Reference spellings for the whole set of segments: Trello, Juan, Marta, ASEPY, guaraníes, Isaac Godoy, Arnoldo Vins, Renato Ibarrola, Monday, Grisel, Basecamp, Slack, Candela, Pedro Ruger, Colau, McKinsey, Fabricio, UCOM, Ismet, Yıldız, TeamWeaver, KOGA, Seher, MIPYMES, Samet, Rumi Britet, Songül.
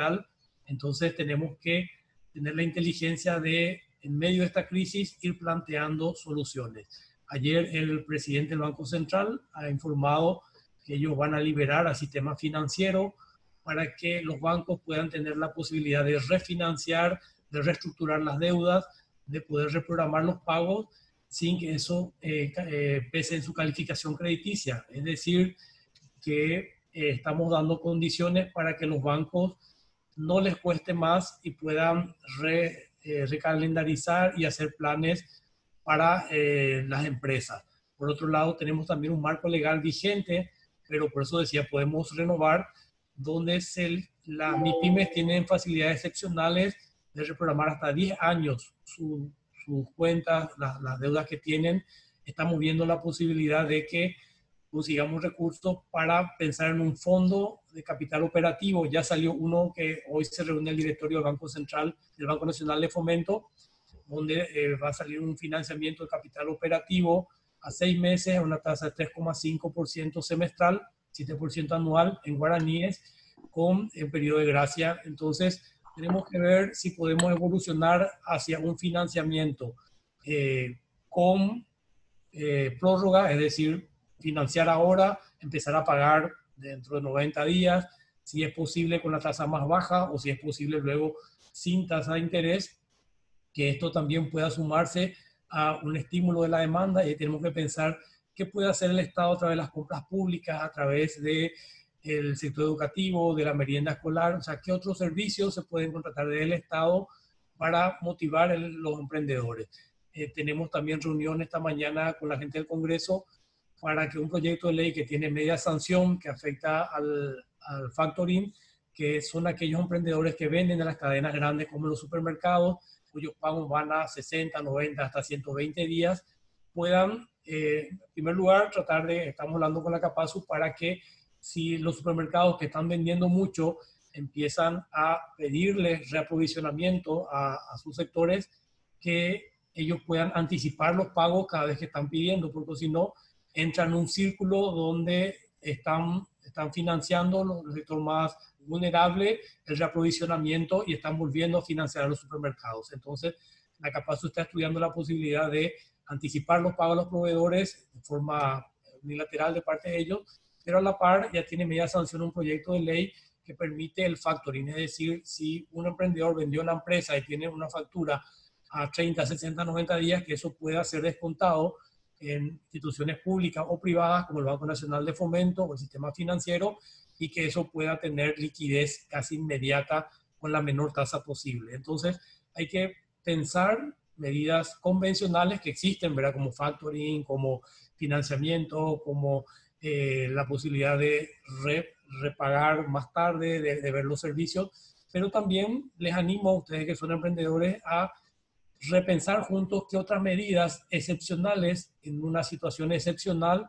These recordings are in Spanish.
general. Entonces tenemos que tener la inteligencia de, en medio de esta crisis, ir planteando soluciones. Ayer el presidente del Banco Central ha informado que ellos van a liberar al sistema financiero para que los bancos puedan tener la posibilidad de refinanciar, de reestructurar las deudas, de poder reprogramar los pagos sin que eso pese en su calificación crediticia. Es decir, que estamos dando condiciones para que los bancos no les cueste más y puedan recalendarizar y hacer planes para las empresas. Por otro lado, tenemos también un marco legal vigente, pero por eso decía, podemos renovar, donde las MIPYMES tienen facilidades excepcionales de reprogramar hasta 10 años sus cuentas, las deudas que tienen. Estamos viendo la posibilidad de que consigamos recursos para pensar en un fondo de capital operativo. Ya salió uno que hoy se reúne el directorio del Banco Central, del Banco Nacional de Fomento, donde va a salir un financiamiento de capital operativo a 6 meses a una tasa de 3,5% semestral, 7% anual en guaraníes, en periodo de gracia. Entonces, tenemos que ver si podemos evolucionar hacia un financiamiento prórroga, es decir, financiar ahora, empezar a pagar dentro de 90 días, si es posible con la tasa más baja o si es posible luego sin tasa de interés, que esto también pueda sumarse a un estímulo de la demanda. Y tenemos que pensar qué puede hacer el Estado a través de las compras públicas, a través del sector educativo, de la merienda escolar, o sea, qué otros servicios se pueden contratar del Estado para motivar a los emprendedores. Tenemos también reunión esta mañana con la gente del Congreso para que un proyecto de ley que tiene media sanción, que afecta al factoring, que son aquellos emprendedores que venden a las cadenas grandes como los supermercados, cuyos pagos van a 60, 90, hasta 120 días, puedan, en primer lugar, estamos hablando con la KAPASU para que si los supermercados que están vendiendo mucho empiezan a pedirles reaprovisionamiento a sus sectores, que ellos puedan anticipar los pagos cada vez que están pidiendo, porque si no, entran en un círculo donde están financiando el sector más vulnerable, el reaprovisionamiento, y están volviendo a financiar a los supermercados. Entonces, la KAPASU está estudiando la posibilidad de anticipar los pagos a los proveedores de forma unilateral de parte de ellos, pero a la par ya tiene medida de sanción un proyecto de ley que permite el factoring, es decir, si un emprendedor vendió una empresa y tiene una factura a 30, 60, 90 días, que eso pueda ser descontado en instituciones públicas o privadas como el Banco Nacional de Fomento o el sistema financiero, y que eso pueda tener liquidez casi inmediata con la menor tasa posible. Entonces, hay que pensar medidas convencionales que existen, ¿verdad? Como factoring, como financiamiento, como la posibilidad de repagar más tarde, de ver los servicios, pero también les animo a ustedes que son emprendedores a repensar juntos qué otras medidas excepcionales en una situación excepcional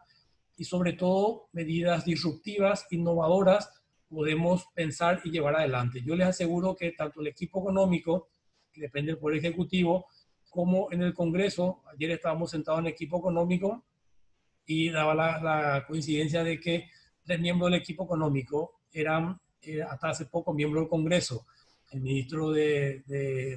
y sobre todo medidas disruptivas, innovadoras, podemos pensar y llevar adelante. Yo les aseguro que tanto el equipo económico, que depende del Poder Ejecutivo, como en el Congreso, ayer estábamos sentados en equipo económico y daba la coincidencia de que 3 miembros del equipo económico eran hasta hace poco miembros del Congreso. El ministro de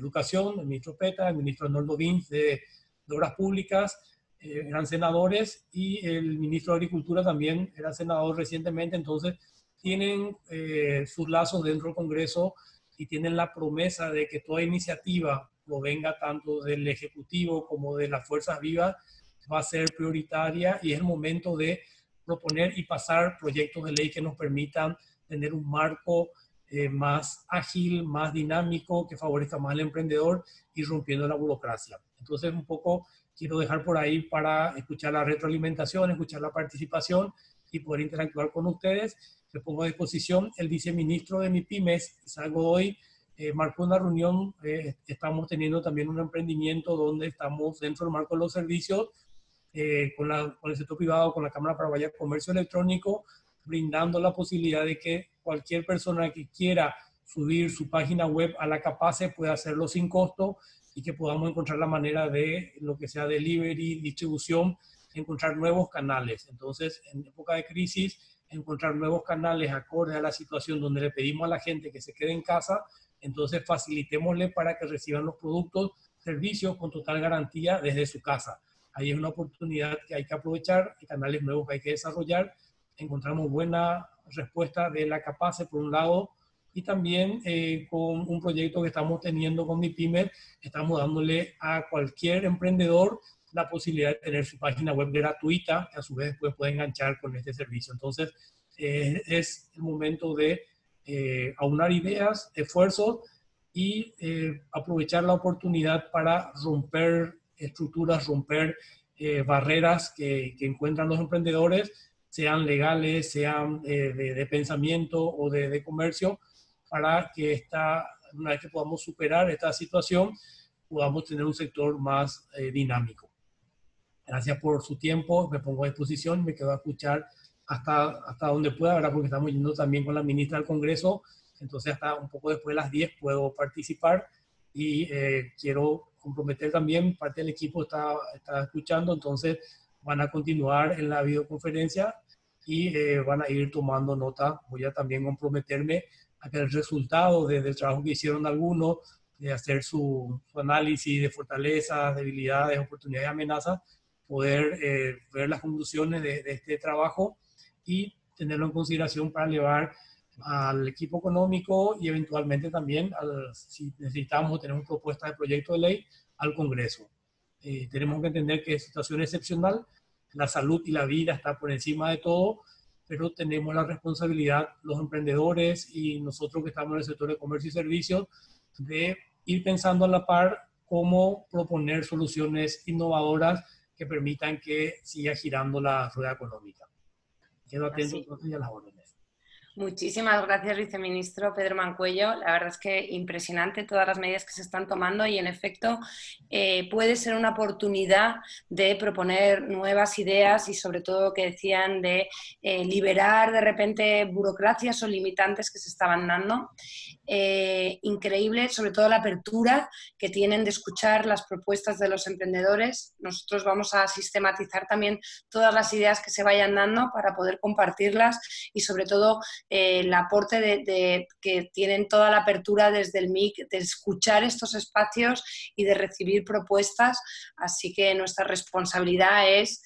Educación, el ministro Peta, el ministro Arnoldo Vins de Obras Públicas, eran senadores, y el ministro de Agricultura también era senador recientemente. Entonces tienen sus lazos dentro del Congreso y tienen la promesa de que toda iniciativa provenga tanto del Ejecutivo como de las Fuerzas Vivas va a ser prioritaria, y es el momento de proponer y pasar proyectos de ley que nos permitan tener un marco más ágil, más dinámico, que favorezca más al emprendedor y rompiendo la burocracia. Entonces, un poco quiero dejar por ahí para escuchar la retroalimentación, escuchar la participación y poder interactuar con ustedes. Les pongo a disposición el viceministro de MIPYMES, Isaac Godoy, marcó una reunión, estamos teniendo también un emprendimiento donde estamos dentro del marco de los servicios, con el sector privado, con la Cámara Paraguaya de Comercio Electrónico, brindando la posibilidad de que cualquier persona que quiera subir su página web a la KAPASU pueda hacerlo sin costo, y que podamos encontrar la manera de lo que sea delivery, distribución, encontrar nuevos canales. Entonces, en época de crisis, encontrar nuevos canales acorde a la situación donde le pedimos a la gente que se quede en casa, entonces facilitémosle para que reciban los productos, servicios con total garantía desde su casa. Ahí es una oportunidad que hay que aprovechar, hay canales nuevos que hay que desarrollar. Encontramos buena respuesta de la CAPASU por un lado, y también con un proyecto que estamos teniendo con MIPYMES, estamos dándole a cualquier emprendedor la posibilidad de tener su página web gratuita, que a su vez después puede enganchar con este servicio. Entonces, es el momento de aunar ideas, esfuerzos, y aprovechar la oportunidad para romper estructuras, romper barreras que encuentran los emprendedores, sean legales, sean de pensamiento o de comercio, para que una vez que podamos superar esta situación, podamos tener un sector más dinámico. Gracias por su tiempo, me pongo a disposición, me quedo a escuchar hasta donde pueda, ¿verdad? Porque estamos yendo también con la ministra del Congreso, entonces hasta un poco después de las 10 puedo participar, y quiero comprometer también, parte del equipo está escuchando, entonces van a continuar en la videoconferencia y van a ir tomando nota. Voy a también comprometerme a que el resultado del trabajo que hicieron algunos, de hacer su análisis de fortalezas, debilidades, oportunidades y amenazas, poder ver las conclusiones de este trabajo y tenerlo en consideración para elevar al equipo económico y eventualmente también, si necesitamos tener una propuesta de proyecto de ley, al Congreso. Tenemos que entender que es situación excepcional, la salud y la vida está por encima de todo, pero tenemos la responsabilidad, los emprendedores y nosotros que estamos en el sector de comercio y servicios, de ir pensando a la par cómo proponer soluciones innovadoras que permitan que siga girando la rueda económica. Quedo atento a las órdenes. Muchísimas gracias, viceministro Pedro Mancuello. La verdad es que impresionante todas las medidas que se están tomando y, en efecto, puede ser una oportunidad de proponer nuevas ideas y, sobre todo, lo que decían de liberar de repente burocracias o limitantes que se estaban dando. Increíble, sobre todo la apertura que tienen de escuchar las propuestas de los emprendedores. Nosotros vamos a sistematizar también todas las ideas que se vayan dando para poder compartirlas y, sobre todo, el aporte que tienen toda la apertura desde el MIC, de escuchar estos espacios y de recibir propuestas. Así que nuestra responsabilidad es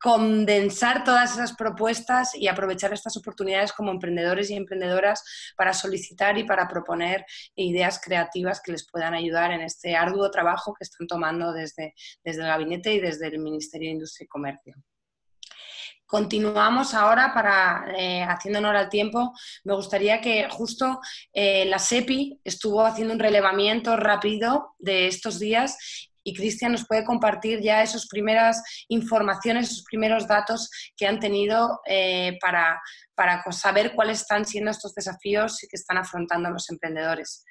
condensar todas esas propuestas y aprovechar estas oportunidades como emprendedores y emprendedoras para solicitar y para proponer ideas creativas que les puedan ayudar en este arduo trabajo que están tomando desde el Gabinete y desde el Ministerio de Industria y Comercio. Continuamos ahora haciendo honor al tiempo. Me gustaría que justo la SEPI estuvo haciendo un relevamiento rápido de estos días. Y Cristian nos puede compartir ya esas primeras informaciones, esos primeros datos que han tenido para saber cuáles están siendo estos desafíos que están afrontando los emprendedores.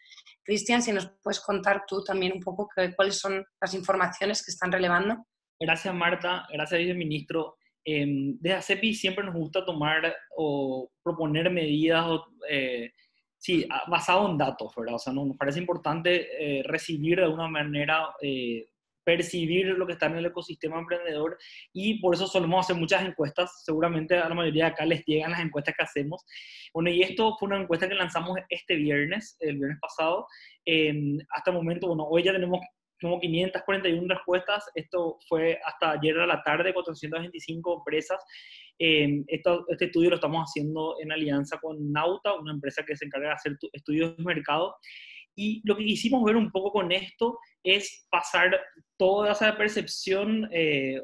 Cristian, si nos puedes contar tú también un poco cuáles son las informaciones que están relevando. Gracias, Marta. Gracias, viceministro. Desde ASEPY siempre nos gusta tomar o proponer medidas sí, basado en datos, ¿verdad? O sea, nos parece importante recibir de alguna manera, percibir lo que está en el ecosistema emprendedor, y por eso solemos hacer muchas encuestas. Seguramente a la mayoría de acá les llegan las encuestas que hacemos. Bueno, y esto fue una encuesta que lanzamos este viernes, el viernes pasado. Hasta el momento, bueno, hoy ya tenemos como 541 respuestas. Esto fue hasta ayer a la tarde, 425 empresas. Este estudio lo estamos haciendo en alianza con Nauta, una empresa que se encarga de hacer estudios de mercado. Y lo que quisimos ver un poco con esto es pasar toda esa percepción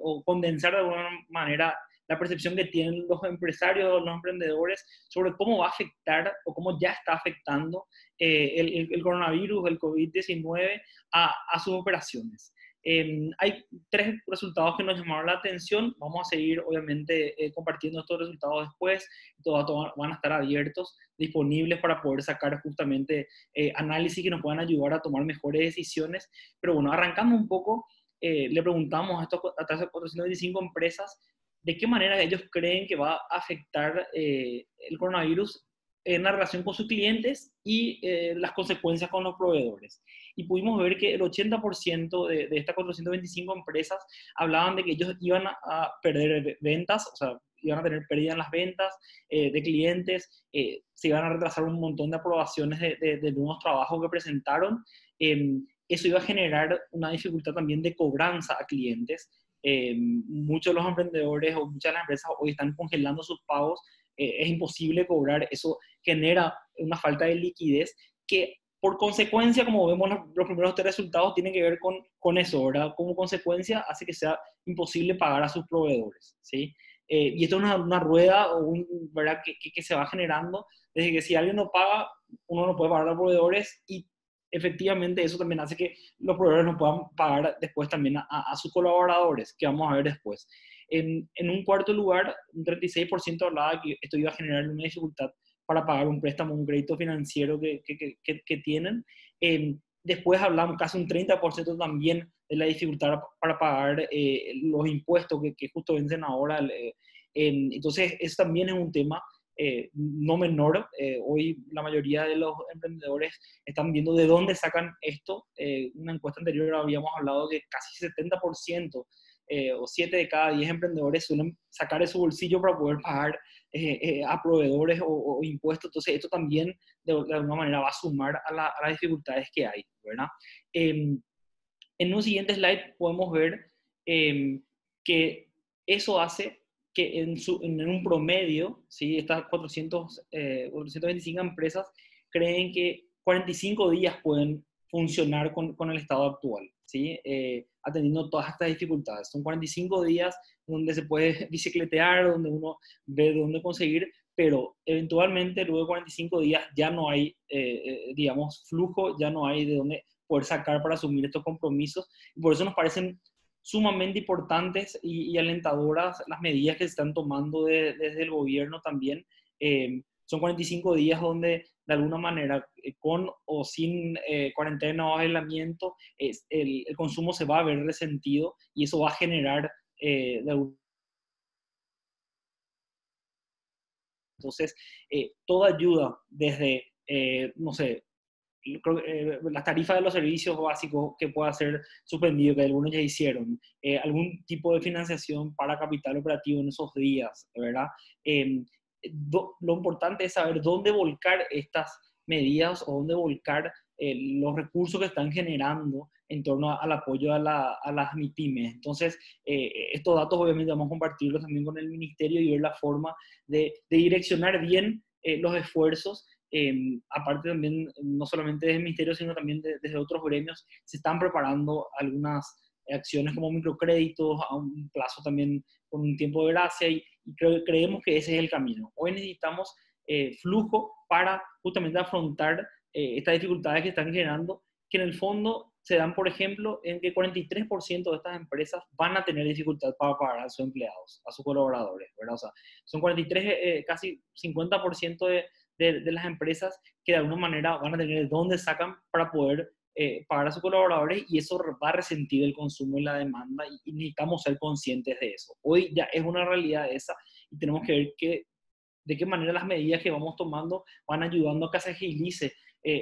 o condensar de alguna manera la percepción que tienen los empresarios, los emprendedores, sobre cómo va a afectar o cómo ya está afectando el coronavirus, el COVID-19 a sus operaciones. Hay tres resultados que nos llamaron la atención. Vamos a seguir, obviamente, compartiendo estos resultados después. Todos van a estar abiertos, disponibles para poder sacar justamente análisis que nos puedan ayudar a tomar mejores decisiones. Pero bueno, arrancando un poco, le preguntamos a estas 425 empresas de qué manera ellos creen que va a afectar el coronavirus en la relación con sus clientes y las consecuencias con los proveedores. Y pudimos ver que el 80% de estas 425 empresas hablaban de que ellos iban a perder ventas, o sea, iban a tener pérdida en las ventas de clientes, se iban a retrasar un montón de aprobaciones de nuevos trabajos que presentaron. Eso iba a generar una dificultad también de cobranza a clientes. Muchos de los emprendedores o muchas de las empresas hoy están congelando sus pagos, es imposible cobrar, eso genera una falta de liquidez que por consecuencia, como vemos los primeros tres resultados, tienen que ver con eso, ¿verdad? Como consecuencia hace que sea imposible pagar a sus proveedores, ¿sí? Y esto es una rueda o ¿verdad? Que se va generando, desde que si alguien no paga, uno no puede pagar a proveedores y efectivamente eso también hace que los proveedores no puedan pagar después también a sus colaboradores, que vamos a ver después. En un cuarto lugar, un 36% hablaba que esto iba a generar una dificultad para pagar un préstamo, un crédito financiero que tienen. Después hablamos casi un 30% también de la dificultad para pagar los impuestos que justo vencen ahora. Entonces, eso también es un tema no menor. Hoy la mayoría de los emprendedores están viendo de dónde sacan esto. Una encuesta anterior habíamos hablado que casi 70% o 7 de cada 10 emprendedores suelen sacar de su bolsillo para poder pagar a proveedores o impuestos. Entonces esto también de alguna manera va a sumar a las dificultades que hay, ¿verdad? En un siguiente slide podemos ver que eso hace que en un promedio, ¿sí? Estas 425 empresas creen que 45 días pueden funcionar con el estado actual, ¿sí? Atendiendo todas estas dificultades. Son 45 días donde se puede bicicletear, donde uno ve dónde conseguir, pero eventualmente luego de 45 días ya no hay, digamos, flujo, ya no hay de dónde poder sacar para asumir estos compromisos. Y por eso nos parecen sumamente importantes y alentadoras las medidas que se están tomando desde el gobierno también. Son 45 días donde, de alguna manera, con o sin cuarentena o aislamiento, el consumo se va a ver resentido y eso va a generar... Entonces, toda ayuda desde, no sé, las tarifas de los servicios básicos que pueda ser suspendido, que algunos ya hicieron, algún tipo de financiación para capital operativo en esos días, ¿verdad? Lo importante es saber dónde volcar estas medidas o dónde volcar los recursos que están generando en torno al apoyo a las MIPYMES. Entonces, estos datos obviamente vamos a compartirlos también con el Ministerio y ver la forma de direccionar bien los esfuerzos. Aparte también, no solamente desde el Ministerio, sino también desde otros gremios, se están preparando algunas acciones como microcréditos, a un plazo también con un tiempo de gracia, y creemos que ese es el camino. Hoy necesitamos flujo para justamente afrontar estas dificultades que están generando, que en el fondo se dan, por ejemplo, en que 43% de estas empresas van a tener dificultad para pagar a sus empleados, a sus colaboradores, ¿verdad? O sea, son casi 50% de las empresas que de alguna manera van a tener dónde sacan para poder pagar a sus colaboradores, y eso va a resentir el consumo y la demanda, y necesitamos ser conscientes de eso. Hoy ya es una realidad esa y tenemos que ver de qué manera las medidas que vamos tomando van ayudando a que se agilice,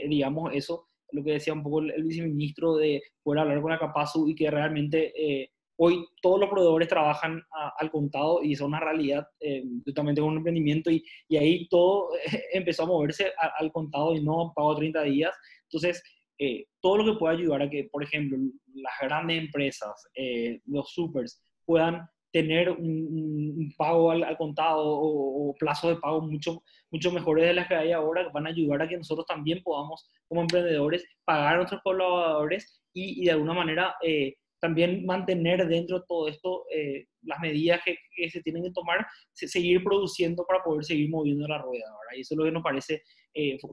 digamos, eso, lo que decía un poco el viceministro de poder hablar con la CAPASU y que realmente hoy todos los proveedores trabajan al contado y es una realidad. Yo también tengo un emprendimiento y ahí todo empezó a moverse al contado y no pago 30 días. Entonces, todo lo que pueda ayudar a que, por ejemplo, las grandes empresas, los supers, puedan tener un pago al contado o plazos de pago mucho mejores de las que hay ahora, van a ayudar a que nosotros también podamos, como emprendedores, pagar a nuestros colaboradores y de alguna manera también mantener dentro de todo esto las medidas que se tienen que tomar, seguir produciendo para poder seguir moviendo la rueda, ¿verdad? Y eso es lo que nos parece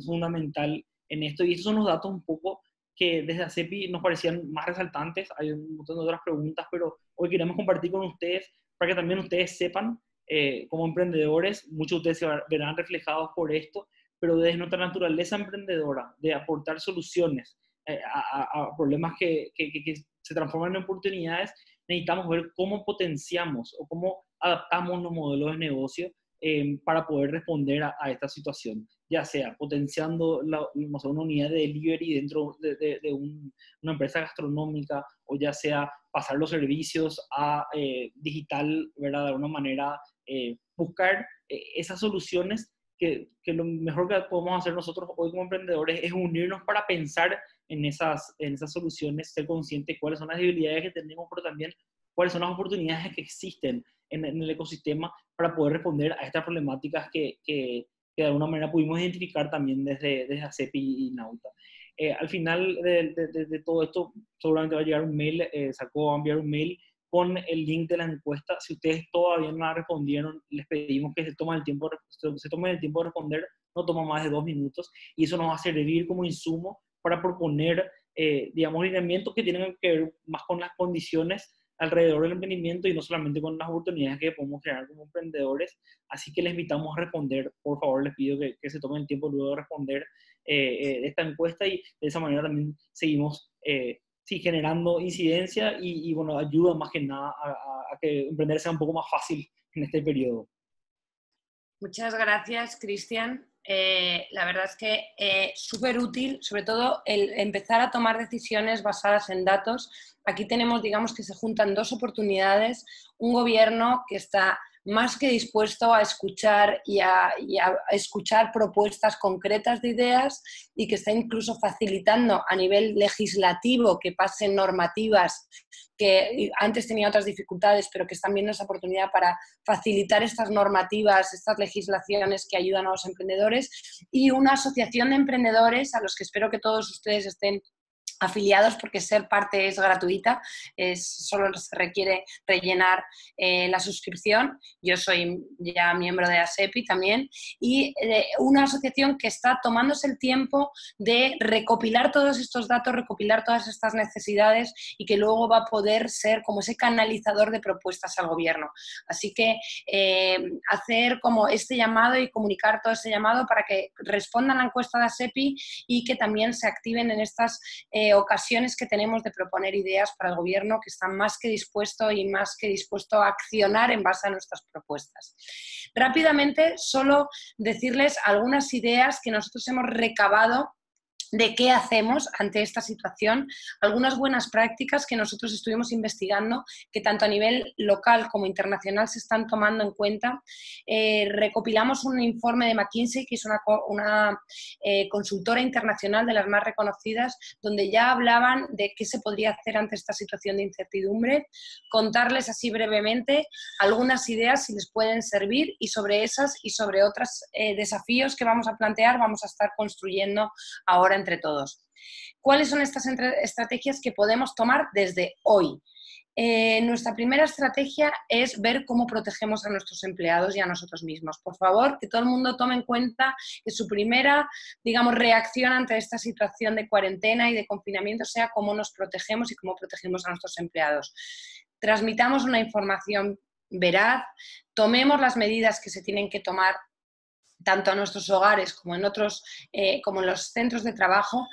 fundamental en esto, y estos son los datos un poco que desde ASEPY nos parecían más resaltantes. Hay un montón de otras preguntas, pero hoy queremos compartir con ustedes para que también ustedes sepan, como emprendedores, muchos de ustedes se verán reflejados por esto, pero desde nuestra naturaleza emprendedora, de aportar soluciones a problemas que se transforman en oportunidades, necesitamos ver cómo potenciamos o cómo adaptamos los modelos de negocio para poder responder a esta situación, ya sea potenciando una unidad de delivery dentro de una empresa gastronómica, o ya sea pasar los servicios a digital, ¿verdad? De alguna manera, buscar esas soluciones que lo mejor que podemos hacer nosotros hoy como emprendedores es unirnos para pensar en esas soluciones, ser conscientes de cuáles son las debilidades que tenemos, pero también cuáles son las oportunidades que existen en el ecosistema para poder responder a estas problemáticas que de alguna manera pudimos identificar también desde ASEPY y Nauta. Al final de todo esto, seguramente va a llegar un mail, va a enviar un mail con el link de la encuesta. Si ustedes todavía no la respondieron, les pedimos que se tomen el tiempo de responder, no toma más de 2 minutos, y eso nos va a servir como insumo para proponer, digamos, lineamientos que tienen que ver más con las condiciones alrededor del emprendimiento y no solamente con las oportunidades que podemos generar como emprendedores. Así que les invitamos a responder, por favor, les pido que se tomen el tiempo luego de responder esta encuesta, y de esa manera también seguimos generando incidencia y bueno, ayuda más que nada a que emprender sea un poco más fácil en este periodo. Muchas gracias, Cristian. La verdad es que súper útil, sobre todo el empezar a tomar decisiones basadas en datos. Aquí tenemos, digamos, que se juntan dos oportunidades: un gobierno que está más que dispuesto a escuchar y a escuchar propuestas concretas de ideas, y que está incluso facilitando a nivel legislativo que pasen normativas que antes tenía otras dificultades, pero que están viendo esa oportunidad para facilitar estas normativas, estas legislaciones que ayudan a los emprendedores, y una asociación de emprendedores a los que espero que todos ustedes estén afiliados, porque ser parte es gratuita, solo se requiere rellenar la suscripción. Yo soy ya miembro de ASEPY también, y una asociación que está tomándose el tiempo de recopilar todos estos datos, recopilar todas estas necesidades, y que luego va a poder ser como ese canalizador de propuestas al gobierno. Así que hacer como este llamado y comunicar todo este llamado para que respondan a la encuesta de ASEPY y que también se activen en estas ocasiones que tenemos de proponer ideas para el gobierno, que están más que dispuesto a accionar en base a nuestras propuestas. Rápidamente, solo decirles algunas ideas que nosotros hemos recabado de qué hacemos ante esta situación, algunas buenas prácticas que nosotros estuvimos investigando, que tanto a nivel local como internacional se están tomando en cuenta. Recopilamos un informe de McKinsey, que es una consultora internacional de las más reconocidas, donde ya hablaban de qué se podría hacer ante esta situación de incertidumbre. Contarles así brevemente algunas ideas, si les pueden servir, y sobre esas y sobre otros desafíos que vamos a plantear, vamos a estar construyendo ahora entre todos. ¿Cuáles son estas estrategias que podemos tomar desde hoy? Nuestra primera estrategia es ver cómo protegemos a nuestros empleados y a nosotros mismos. Por favor, que todo el mundo tome en cuenta que su primera, digamos, reacción ante esta situación de cuarentena y de confinamiento sea cómo nos protegemos y cómo protegemos a nuestros empleados. Transmitamos una información veraz, tomemos las medidas que se tienen que tomar tanto a nuestros hogares como en otros, como en los centros de trabajo.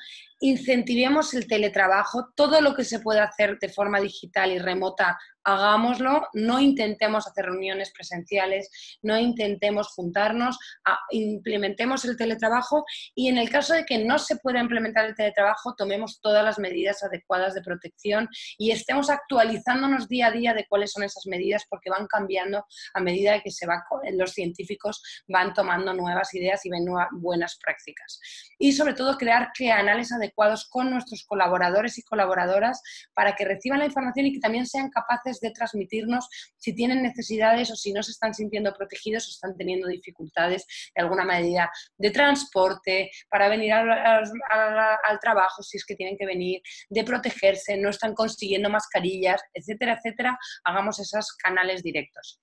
Incentivemos el teletrabajo, todo lo que se pueda hacer de forma digital y remota, hagámoslo. No intentemos hacer reuniones presenciales, no intentemos juntarnos, implementemos el teletrabajo, y en el caso de que no se pueda implementar el teletrabajo, tomemos todas las medidas adecuadas de protección y estemos actualizándonos día a día de cuáles son esas medidas, porque van cambiando a medida que los científicos van tomando nuevas ideas y ven buenas prácticas. Y sobre todo crear canales adecuados con nuestros colaboradores y colaboradoras para que reciban la información y que también sean capaces de transmitirnos si tienen necesidades o si no se están sintiendo protegidos o están teniendo dificultades de alguna medida de transporte para venir al trabajo, si es que tienen que venir, de protegerse, no están consiguiendo mascarillas, etcétera, etcétera. Hagamos esos canales directos.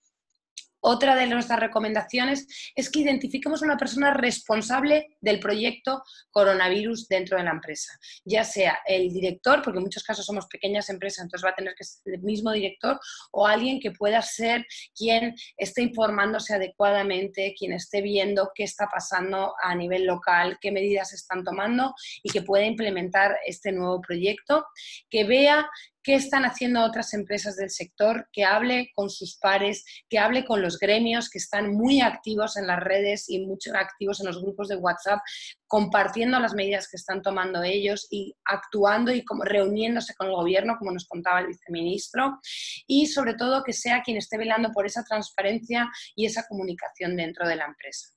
Otra de nuestras recomendaciones es que identifiquemos una persona responsable del proyecto coronavirus dentro de la empresa, ya sea el director, porque en muchos casos somos pequeñas empresas, entonces va a tener que ser el mismo director, o alguien que pueda ser quien esté informándose adecuadamente, quien esté viendo qué está pasando a nivel local, qué medidas se están tomando, y que pueda implementar este nuevo proyecto, que vea qué están haciendo otras empresas del sector, que hable con sus pares, que hable con los gremios que están muy activos en las redes y mucho activos en los grupos de WhatsApp, compartiendo las medidas que están tomando ellos y actuando y como reuniéndose con el gobierno, como nos contaba el viceministro, y sobre todo que sea quien esté velando por esa transparencia y esa comunicación dentro de la empresa.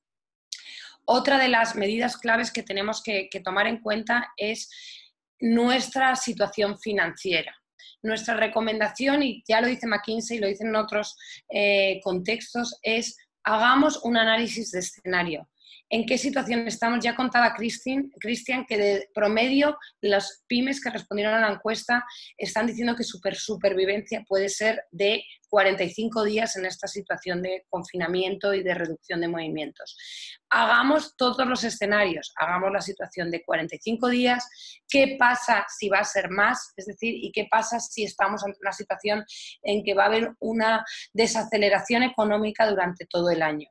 Otra de las medidas claves que tenemos que tomar en cuenta es nuestra situación financiera. Nuestra recomendación, y ya lo dice McKinsey y lo dicen en otros contextos, es hagamos un análisis de escenario. ¿En qué situación estamos? Ya contaba Cristian que de promedio las pymes que respondieron a la encuesta están diciendo que su supervivencia puede ser de 45 días en esta situación de confinamiento y de reducción de movimientos. Hagamos todos los escenarios, hagamos la situación de 45 días, qué pasa si va a ser más, es decir, y qué pasa si estamos ante una situación en que va a haber una desaceleración económica durante todo el año.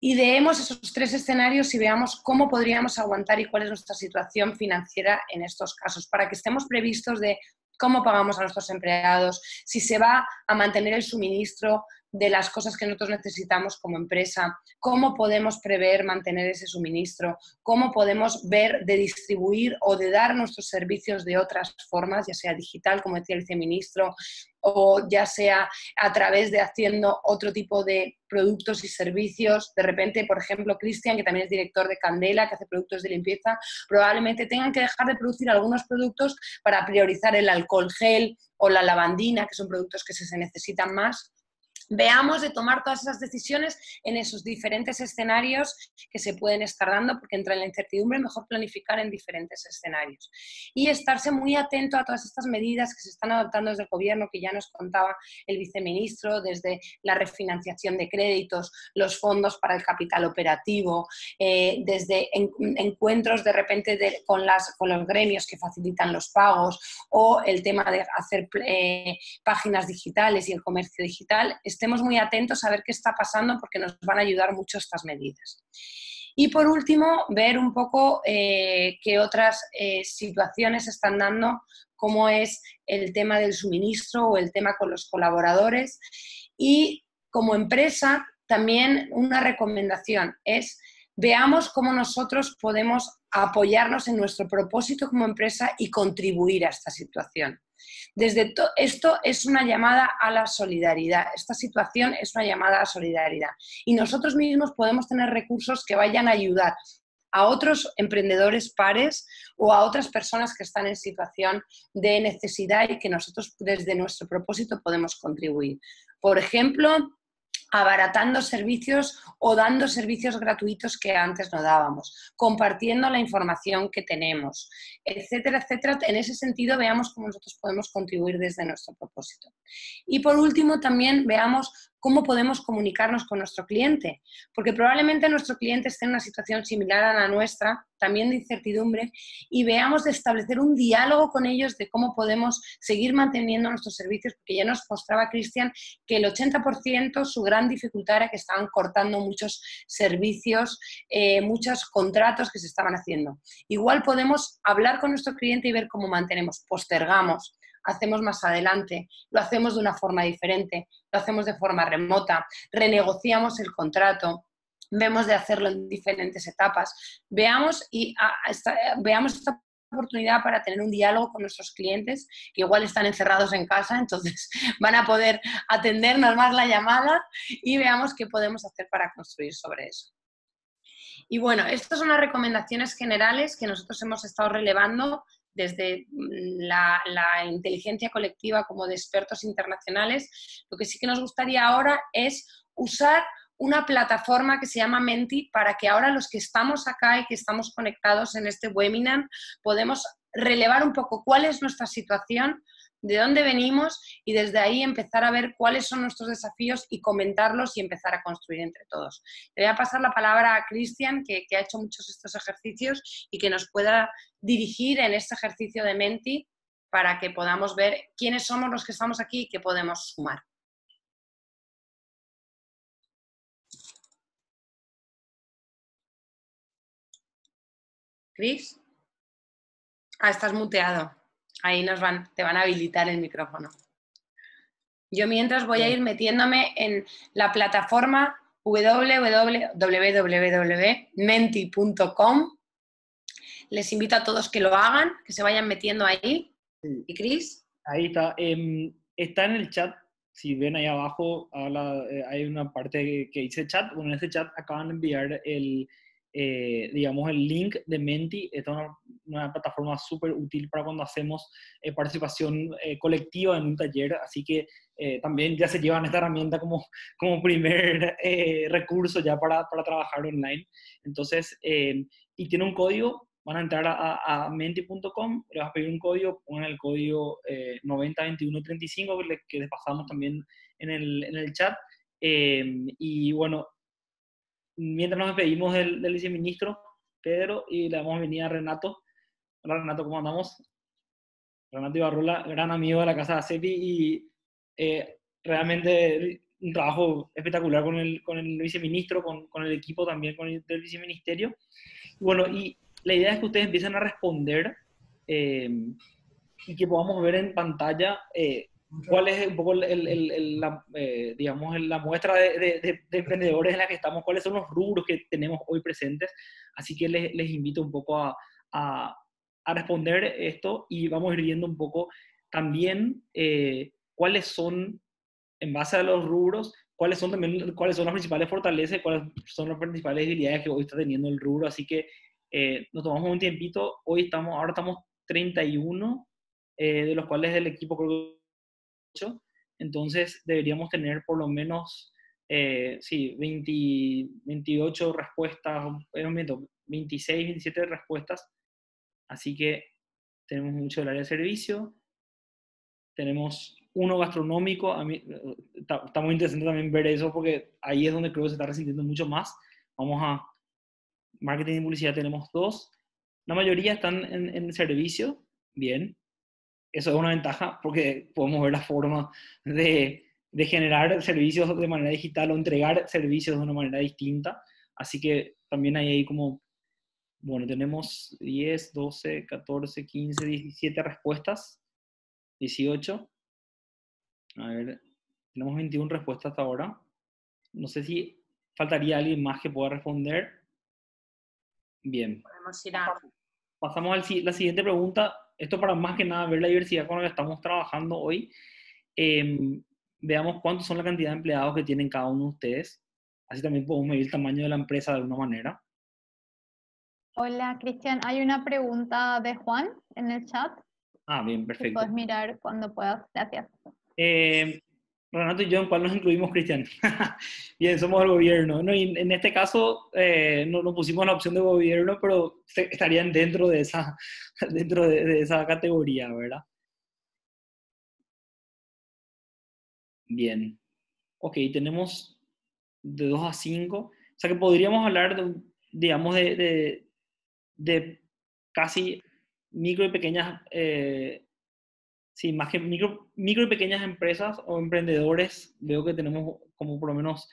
Ideemos esos tres escenarios y veamos cómo podríamos aguantar y cuál es nuestra situación financiera en estos casos, para que estemos previstos de cómo pagamos a nuestros empleados, si se va a mantener el suministro de las cosas que nosotros necesitamos como empresa, cómo podemos prever mantener ese suministro, cómo podemos ver de distribuir o de dar nuestros servicios de otras formas, ya sea digital, como decía el viceministro, o ya sea a través de haciendo otro tipo de productos y servicios. De repente, por ejemplo, Cristian, que también es director de Candela, que hace productos de limpieza, probablemente tengan que dejar de producir algunos productos para priorizar el alcohol gel o la lavandina, que son productos que se necesitan más. Veamos de tomar todas esas decisiones en esos diferentes escenarios que se pueden estar dando, porque entra en la incertidumbre, mejor planificar en diferentes escenarios. Y estarse muy atento a todas estas medidas que se están adoptando desde el gobierno, que ya nos contaba el viceministro, desde la refinanciación de créditos, los fondos para el capital operativo, desde encuentros de repente con los gremios que facilitan los pagos, o el tema de hacer páginas digitales y el comercio digital. Estemos muy atentos a ver qué está pasando, porque nos van a ayudar mucho estas medidas. Y por último, ver un poco qué otras situaciones están dando, cómo es el tema del suministro o el tema con los colaboradores. Y como empresa, también una recomendación es veamos cómo nosotros podemos apoyarnos en nuestro propósito como empresa y contribuir a esta situación. Desde esto es una llamada a la solidaridad, esta situación es una llamada a la solidaridad, y nosotros mismos podemos tener recursos que vayan a ayudar a otros emprendedores pares o a otras personas que están en situación de necesidad y que nosotros desde nuestro propósito podemos contribuir. Por ejemplo, abaratando servicios o dando servicios gratuitos que antes no dábamos, compartiendo la información que tenemos, etcétera, etcétera. En ese sentido, veamos cómo nosotros podemos contribuir desde nuestro propósito. Y por último, también veamos cómo podemos comunicarnos con nuestro cliente, porque probablemente nuestro cliente esté en una situación similar a la nuestra, también de incertidumbre, y veamos de establecer un diálogo con ellos de cómo podemos seguir manteniendo nuestros servicios, porque ya nos mostraba Cristian que el 80% su gran dificultad era que estaban cortando muchos servicios, muchos contratos que se estaban haciendo. Igual podemos hablar con nuestro cliente y ver cómo mantenemos, postergamos, hacemos más adelante, lo hacemos de una forma diferente, lo hacemos de forma remota, renegociamos el contrato, vemos de hacerlo en diferentes etapas. Veamos esta oportunidad para tener un diálogo con nuestros clientes, que igual están encerrados en casa, entonces van a poder atendernos más la llamada, y veamos qué podemos hacer para construir sobre eso. Y bueno, estas son las recomendaciones generales que nosotros hemos estado relevando desde la inteligencia colectiva como de expertos internacionales. Lo que sí que nos gustaría ahora es usar una plataforma que se llama Menti, para que ahora los que estamos acá y que estamos conectados en este webinar podemos relevar un poco cuál es nuestra situación, de dónde venimos, y desde ahí empezar a ver cuáles son nuestros desafíos y comentarlos y empezar a construir entre todos. Le voy a pasar la palabra a Cristian, que ha hecho muchos de estos ejercicios y que nos pueda dirigir en este ejercicio de Menti, para que podamos ver quiénes somos los que estamos aquí y qué podemos sumar. Cris, estás muteado. Ahí te van a habilitar el micrófono. Yo mientras voy a ir metiéndome en la plataforma www.menti.com. Les invito a todos que lo hagan, que se vayan metiendo ahí. Sí. ¿Y Cris? Ahí está. Está en el chat. Si ven ahí abajo, hay una parte que dice chat. Bueno, en ese chat acaban de enviar el link de Menti. Esta es una plataforma súper útil para cuando hacemos participación colectiva en un taller, así que también ya se llevan esta herramienta como primer recurso ya para trabajar online. Entonces, y tiene un código, van a entrar a menti.com, les vas a pedir un código, pongan el código 902135 que les pasamos también en el chat. Y bueno, mientras nos despedimos del viceministro, Pedro, y le damos bienvenida a Renato. Hola Renato, ¿cómo andamos? Renato Ibarrola, gran amigo de la casa de ASEPY y realmente un trabajo espectacular con el viceministro, con el equipo también del viceministerio. Bueno, y la idea es que ustedes empiecen a responder y que podamos ver en pantalla ¿cuál es un poco la muestra de emprendedores en la que estamos? ¿Cuáles son los rubros que tenemos hoy presentes? Así que les invito un poco a responder esto y vamos a ir viendo un poco también cuáles son, en base a los rubros, cuáles son las principales fortalezas, cuáles son las principales debilidades que hoy está teniendo el rubro. Así que nos tomamos un tiempito. Ahora estamos 31, de los cuales el equipo creo que entonces deberíamos tener por lo menos 28 respuestas, 26, 27 respuestas. Así que tenemos mucho del área de servicio, tenemos uno gastronómico. A mí está muy interesante también ver eso porque ahí es donde creo que se está resintiendo mucho más. Vamos a marketing y publicidad, tenemos dos. La mayoría están en servicio, bien. Eso es una ventaja porque podemos ver la forma de generar servicios de manera digital o entregar servicios de una manera distinta. Así que también hay ahí como, bueno, tenemos 10, 12, 14, 15, 17 respuestas, 18. A ver, tenemos 21 respuestas hasta ahora. No sé si faltaría alguien más que pueda responder. Bien. Podemos ir a... Pasamos a la siguiente pregunta. Esto para más que nada ver la diversidad con la que estamos trabajando hoy. Veamos cuántos son la cantidad de empleados que tienen cada uno de ustedes. Así también podemos medir el tamaño de la empresa de alguna manera. Hola, Cristian. Hay una pregunta de Juan en el chat. Ah, bien, perfecto. Puedes mirar cuando puedas. Gracias. Renato y yo, ¿en cuál nos incluimos, Cristian? Bien, somos el gobierno. No, y en este caso, nos pusimos la opción de gobierno, pero estarían dentro de esa categoría, ¿verdad? Bien. Ok, tenemos de 2 a 5. O sea que podríamos hablar, de casi micro y pequeñas... Sí, más que micro y pequeñas empresas o emprendedores, veo que tenemos como por lo menos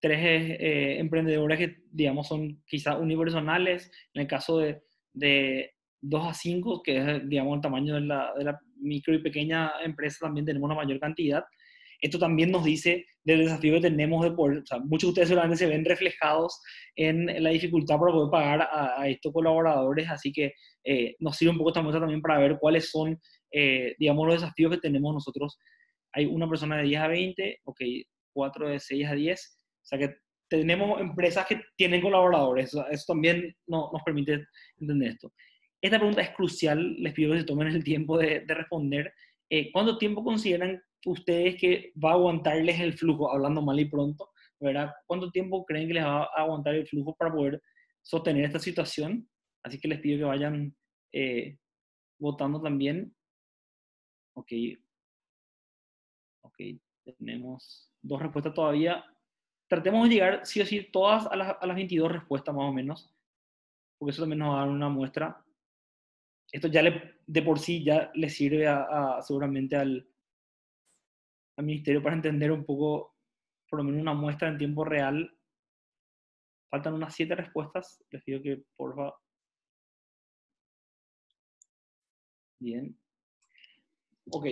3 emprendedores que, digamos, son quizás unipersonales. En el caso de 2 a 5, que es, digamos, el tamaño de la micro y pequeña empresa, también tenemos una mayor cantidad. Esto también nos dice del desafío que tenemos de poder, o sea, muchos de ustedes seguramente se ven reflejados en la dificultad para poder pagar a estos colaboradores, así que nos sirve un poco esta muestra también para ver cuáles son, digamos, los desafíos que tenemos nosotros. Hay una persona de 10 a 20, ok, 4 de 6 a 10, o sea que tenemos empresas que tienen colaboradores, o sea, eso también nos permite entender esto. Esta pregunta es crucial, les pido que se tomen el tiempo de responder. ¿Cuánto tiempo consideran ustedes que va a aguantarles el flujo, hablando mal y pronto, ¿verdad? ¿Cuánto tiempo creen que les va a aguantar el flujo para poder sostener esta situación? Así que les pido que vayan votando también. Ok, tenemos 2 respuestas todavía. Tratemos de llegar, sí o sí, todas a las 22 respuestas más o menos, porque eso también nos va a dar una muestra. Esto ya de por sí ya le sirve seguramente al ministerio para entender un poco, por lo menos una muestra en tiempo real. Faltan unas 7 respuestas. Les pido que, porfa. Bien. ok,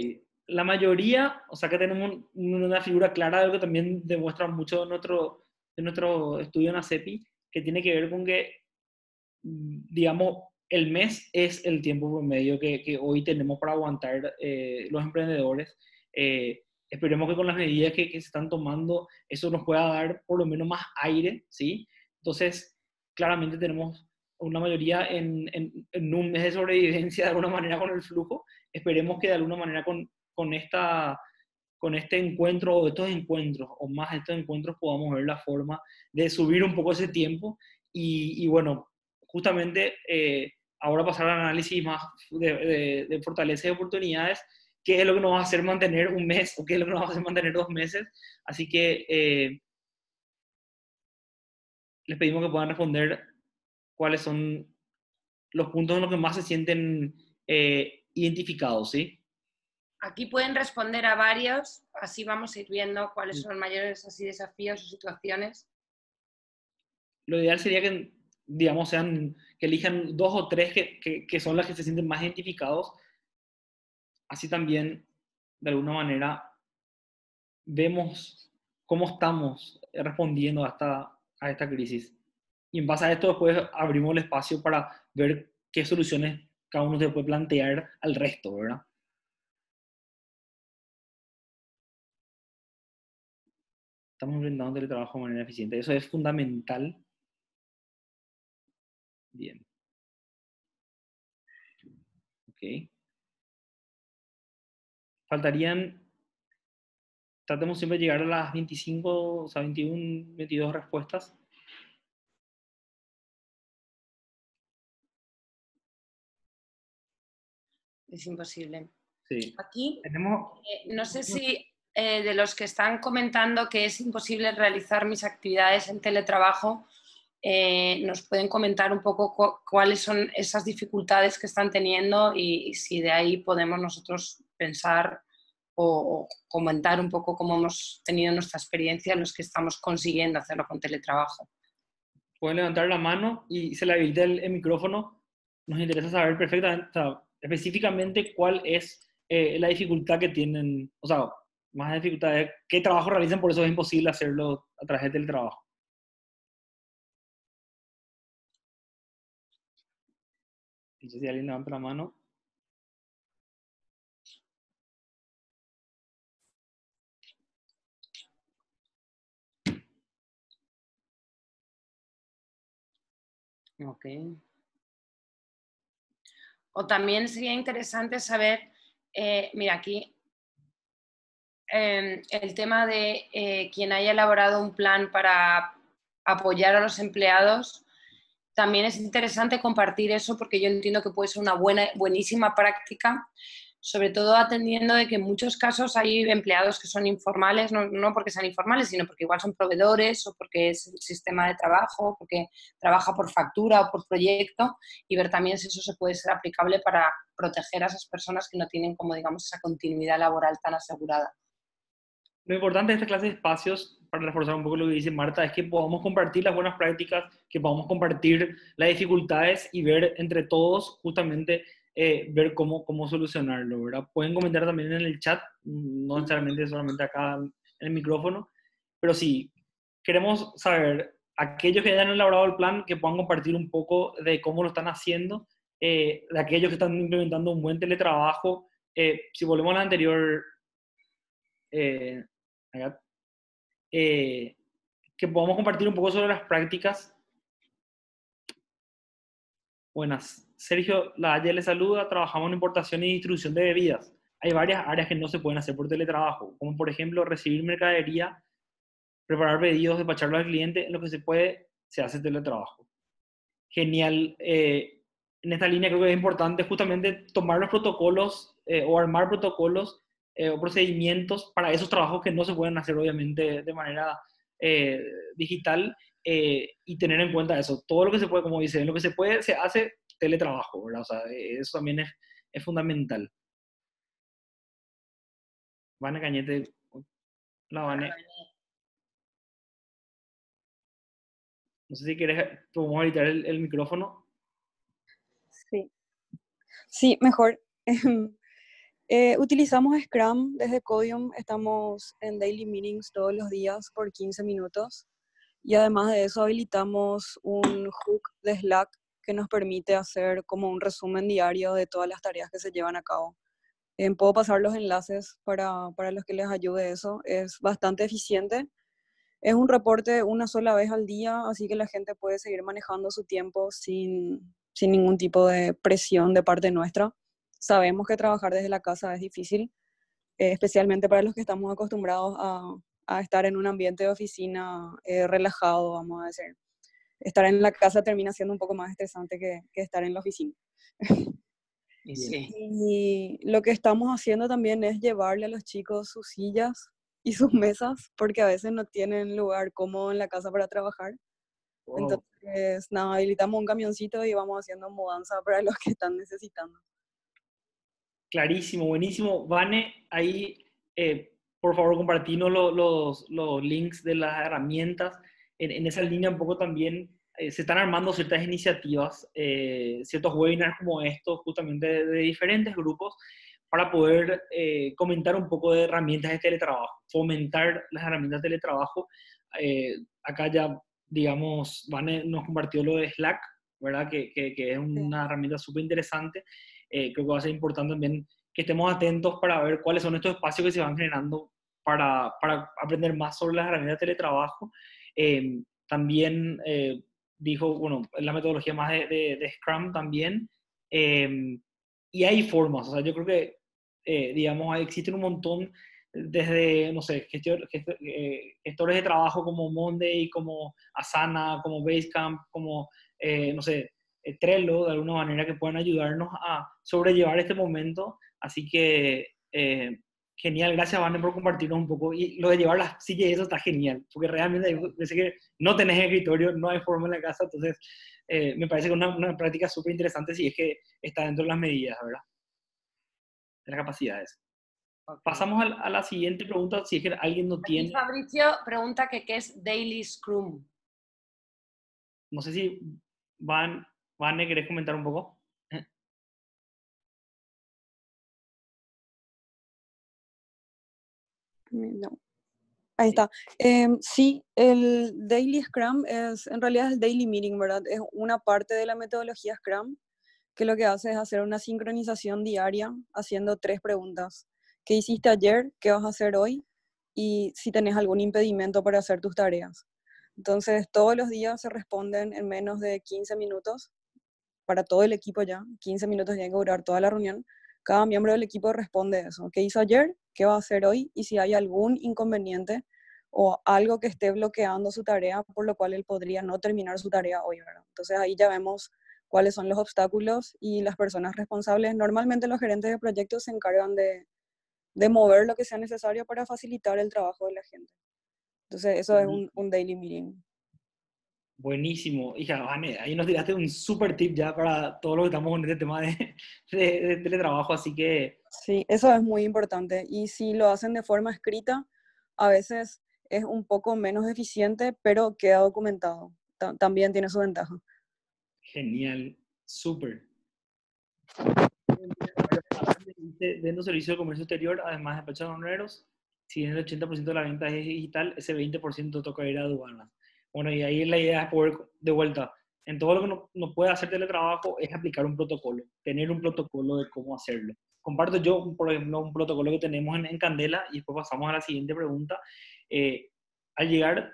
la mayoría, o sea que tenemos una figura clara de algo que también demuestra mucho de nuestro estudio en ASEPY, que tiene que ver con que, digamos, el mes es el tiempo promedio que hoy tenemos para aguantar los emprendedores. Esperemos que con las medidas que se están tomando, eso nos pueda dar por lo menos más aire, ¿sí? Entonces, claramente tenemos una mayoría en un mes de sobrevivencia de alguna manera con el flujo. Esperemos que de alguna manera con este encuentro o estos encuentros, o más estos encuentros, podamos ver la forma de subir un poco ese tiempo. Y bueno, justamente ahora pasar al análisis más de fortalezas y oportunidades. ¿Qué es lo que nos va a hacer mantener un mes? ¿O qué es lo que nos va a hacer mantener 2 meses? Así que les pedimos que puedan responder cuáles son los puntos en los que más se sienten identificados, ¿sí? Aquí pueden responder a varios, así vamos a ir viendo cuáles son los mayores así, desafíos o situaciones. Lo ideal sería que, digamos, que elijan 2 o 3 que son las que se sienten más identificados. Así también, de alguna manera, vemos cómo estamos respondiendo a esta crisis. Y en base a esto, después abrimos el espacio para ver qué soluciones cada uno se puede plantear al resto, ¿verdad? Estamos implementando teletrabajo de manera eficiente. Eso es fundamental. Bien. Ok. Faltarían, tratemos siempre de llegar a las 25, o sea, 21, 22 respuestas. Es imposible. Sí. Aquí, ¿tenemos? No sé si de los que están comentando que es imposible realizar mis actividades en teletrabajo, nos pueden comentar un poco cuáles son esas dificultades que están teniendo y si de ahí podemos nosotros pensar o comentar un poco cómo hemos tenido nuestra experiencia los que estamos consiguiendo hacerlo con teletrabajo. Pueden levantar la mano y se le habilita el micrófono. Nos interesa saber perfectamente, o sea, específicamente cuál es la dificultad que tienen, o sea, más dificultades, qué trabajo realizan, por eso es imposible hacerlo a través del teletrabajo. No sé si alguien levanta la mano. Ok. O también sería interesante saber, mira aquí, el tema de quien haya elaborado un plan para apoyar a los empleados, también es interesante compartir eso porque yo entiendo que puede ser una buenísima práctica, sobre todo atendiendo de que en muchos casos hay empleados que son informales, no porque sean informales, sino porque igual son proveedores o porque es el sistema de trabajo, porque trabaja por factura o por proyecto, y ver también si eso se puede ser aplicable para proteger a esas personas que no tienen, como digamos, esa continuidad laboral tan asegurada. Lo importante de esta clase de espacios, para reforzar un poco lo que dice Marta, es que podamos compartir las buenas prácticas, que podamos compartir las dificultades y ver entre todos justamente ver cómo solucionarlo, ¿verdad? Pueden comentar también en el chat, no necesariamente solamente acá en el micrófono, pero sí, queremos saber, aquellos que hayan elaborado el plan, que puedan compartir un poco de cómo lo están haciendo, de aquellos que están implementando un buen teletrabajo. Si volvemos a la anterior... que podamos compartir un poco sobre las prácticas. Buenas. Sergio, la AYE le saluda. Trabajamos en importación y distribución de bebidas. Hay varias áreas que no se pueden hacer por teletrabajo, como por ejemplo recibir mercadería, preparar pedidos, despacharlo al cliente. En lo que se puede, se hace teletrabajo. Genial. En esta línea creo que es importante justamente tomar los protocolos o armar protocolos o procedimientos para esos trabajos que no se pueden hacer obviamente de manera digital, y tener en cuenta eso. Todo lo que se puede, como dice, en lo que se puede se hace teletrabajo, ¿verdad? O sea, eso también es fundamental. Vanessa Cañete. Hola, Vanessa. No sé si quieres, podemos habilitar el micrófono. Sí. Sí, mejor. Utilizamos Scrum desde Codium, estamos en daily meetings todos los días por 15 minutos y además de eso habilitamos un hook de Slack que nos permite hacer como un resumen diario de todas las tareas que se llevan a cabo. Puedo pasar los enlaces para los que les ayude eso, es bastante eficiente. Es un reporte una sola vez al día, así que la gente puede seguir manejando su tiempo sin ningún tipo de presión de parte nuestra. Sabemos que trabajar desde la casa es difícil, especialmente para los que estamos acostumbrados a estar en un ambiente de oficina relajado, vamos a decir. Estar en la casa termina siendo un poco más estresante que estar en la oficina. Sí. Y lo que estamos haciendo también es llevarle a los chicos sus sillas y sus mesas, porque a veces no tienen lugar cómodo en la casa para trabajar. Wow. Entonces, nada, habilitamos un camioncito y vamos haciendo mudanza para los que están necesitando. Clarísimo, buenísimo. Vane, ahí por favor compartinos los links de las herramientas. En esa línea un poco también se están armando ciertas iniciativas, ciertos webinars como estos, justamente de diferentes grupos, para poder comentar un poco de herramientas de teletrabajo, fomentar las herramientas de teletrabajo. Acá ya, digamos, Vane nos compartió lo de Slack, ¿verdad? Que es una herramienta súper interesante. Creo que va a ser importante también que estemos atentos para ver cuáles son estos espacios que se van generando para aprender más sobre las herramientas de teletrabajo. También dijo, bueno, la metodología más de Scrum también. Y hay formas, o sea, yo creo que, digamos, existen un montón desde, no sé, gestores de trabajo como Monday, como Asana, como Basecamp, como, no sé, Trello, de alguna manera que puedan ayudarnos a sobrellevar este momento. Así que, genial, gracias Vane por compartirnos un poco. Y lo de llevar las sillas y eso está genial, porque realmente yo sé que no tenés escritorio, no hay forma en la casa, entonces me parece que es una práctica súper interesante si es que está dentro de las medidas, ¿verdad? De las capacidades. Okay. Pasamos a la siguiente pregunta, si es que alguien no tiene. Fabricio pregunta que qué es Daily Scrum. No sé si Vane, ¿querés comentar un poco? No. Ahí está. Sí, el Daily Scrum es, en realidad es el Daily Meeting, ¿verdad? Es una parte de la metodología Scrum que lo que hace es hacer una sincronización diaria haciendo tres preguntas. ¿Qué hiciste ayer? ¿Qué vas a hacer hoy? Y si tenés algún impedimento para hacer tus tareas. Entonces, todos los días se responden en menos de 15 minutos, para todo el equipo ya, 15 minutos tiene que durar toda la reunión. Cada miembro del equipo responde eso. ¿Qué hizo ayer? ¿Qué va a hacer hoy? Y si hay algún inconveniente o algo que esté bloqueando su tarea, por lo cual él podría no terminar su tarea hoy, ¿verdad? Entonces ahí ya vemos cuáles son los obstáculos y las personas responsables. Normalmente los gerentes de proyectos se encargan de mover lo que sea necesario para facilitar el trabajo de la gente. Entonces eso es un daily meeting. Buenísimo. Hija, Vane, ahí nos tiraste un súper tip ya para todos los que estamos con este tema de teletrabajo, así que... Sí, eso es muy importante. Y si lo hacen de forma escrita, a veces es un poco menos eficiente, pero queda documentado. También tiene su ventaja. Genial. Súper. Dentro del servicio de comercio exterior, además de despachos aduaneros, si el 80% de la venta es digital, ese 20% toca ir a aduanas. Bueno, y ahí la idea es poder, de vuelta, en todo lo que no puede hacer teletrabajo es aplicar un protocolo, tener un protocolo de cómo hacerlo. Comparto yo, por ejemplo, un protocolo que tenemos en Candela y después pasamos a la siguiente pregunta. Al llegar,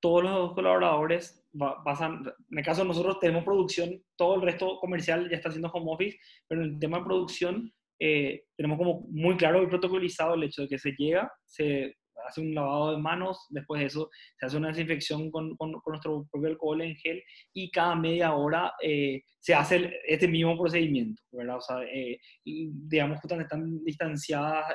todos los colaboradores pasan, en el caso de nosotros tenemos producción, todo el resto comercial ya está haciendo home office, pero en el tema de producción tenemos como muy claro y protocolizado el hecho de que se llega, se hace un lavado de manos, después de eso se hace una desinfección con nuestro propio alcohol en gel y cada media hora se hace este mismo procedimiento, ¿verdad? O sea, digamos, justamente están distanciadas,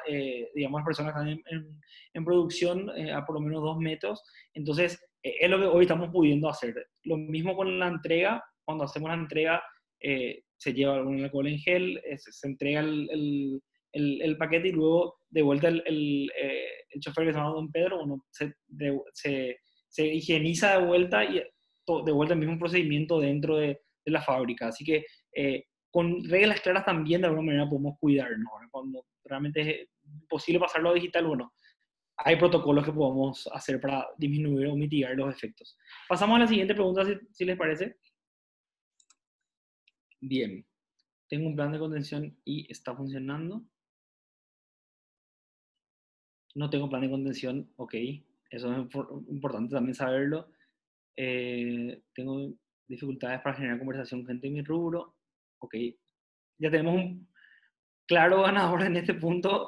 digamos, las personas están en producción a por lo menos 2 metros, entonces es lo que hoy estamos pudiendo hacer. Lo mismo con la entrega, cuando hacemos la entrega se lleva algún alcohol en gel, se entrega el paquete y luego de vuelta el chofer que se llama Don Pedro, bueno, se higieniza de vuelta y de vuelta el mismo procedimiento dentro de la fábrica. Así que con reglas claras también de alguna manera podemos cuidarnos, ¿no? Cuando realmente es imposible pasarlo a digital, bueno, hay protocolos que podemos hacer para disminuir o mitigar los efectos. Pasamos a la siguiente pregunta, si les parece. Bien. Tengo un plan de contención y está funcionando. No tengo plan de contención, ok. Eso es importante también saberlo. Tengo dificultades para generar conversación con gente de mi rubro. Ok. Ya tenemos un claro ganador en este punto.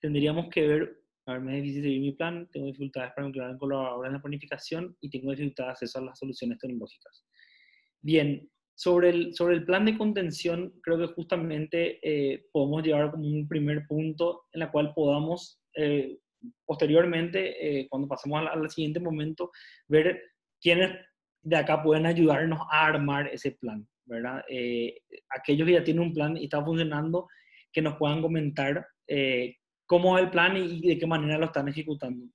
Tendríamos que ver, a ver, me es difícil seguir mi plan, tengo dificultades para vincular a colaboradores en la planificación y tengo dificultades de acceso a las soluciones tecnológicas. Bien, sobre el plan de contención, creo que justamente podemos llegar como un primer punto en la cual podamos, posteriormente, cuando pasemos al siguiente momento, ver quiénes de acá pueden ayudarnos a armar ese plan, ¿verdad? Aquellos que ya tienen un plan y está funcionando, que nos puedan comentar cómo va el plan y de qué manera lo están ejecutando.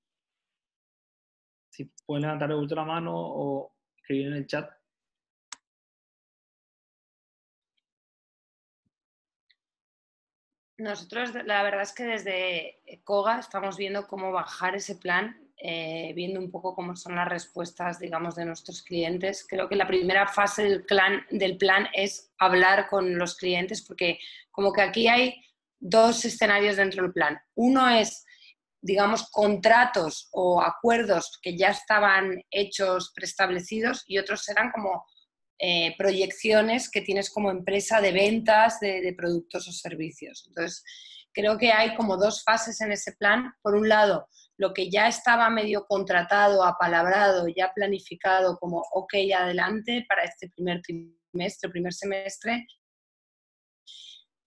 Si pueden levantar de vuelta la mano o escribir en el chat. Nosotros, la verdad es que desde KOGA estamos viendo cómo bajar ese plan, viendo un poco cómo son las respuestas, digamos, de nuestros clientes. Creo que la primera fase del plan es hablar con los clientes, porque como que aquí hay dos escenarios dentro del plan. Uno es, digamos, contratos o acuerdos que ya estaban hechos, preestablecidos, y otros serán como proyecciones que tienes como empresa de ventas de productos o servicios. Entonces, creo que hay como dos fases en ese plan. Por un lado, lo que ya estaba medio contratado, apalabrado, ya planificado, como ok, adelante para este primer trimestre, primer semestre,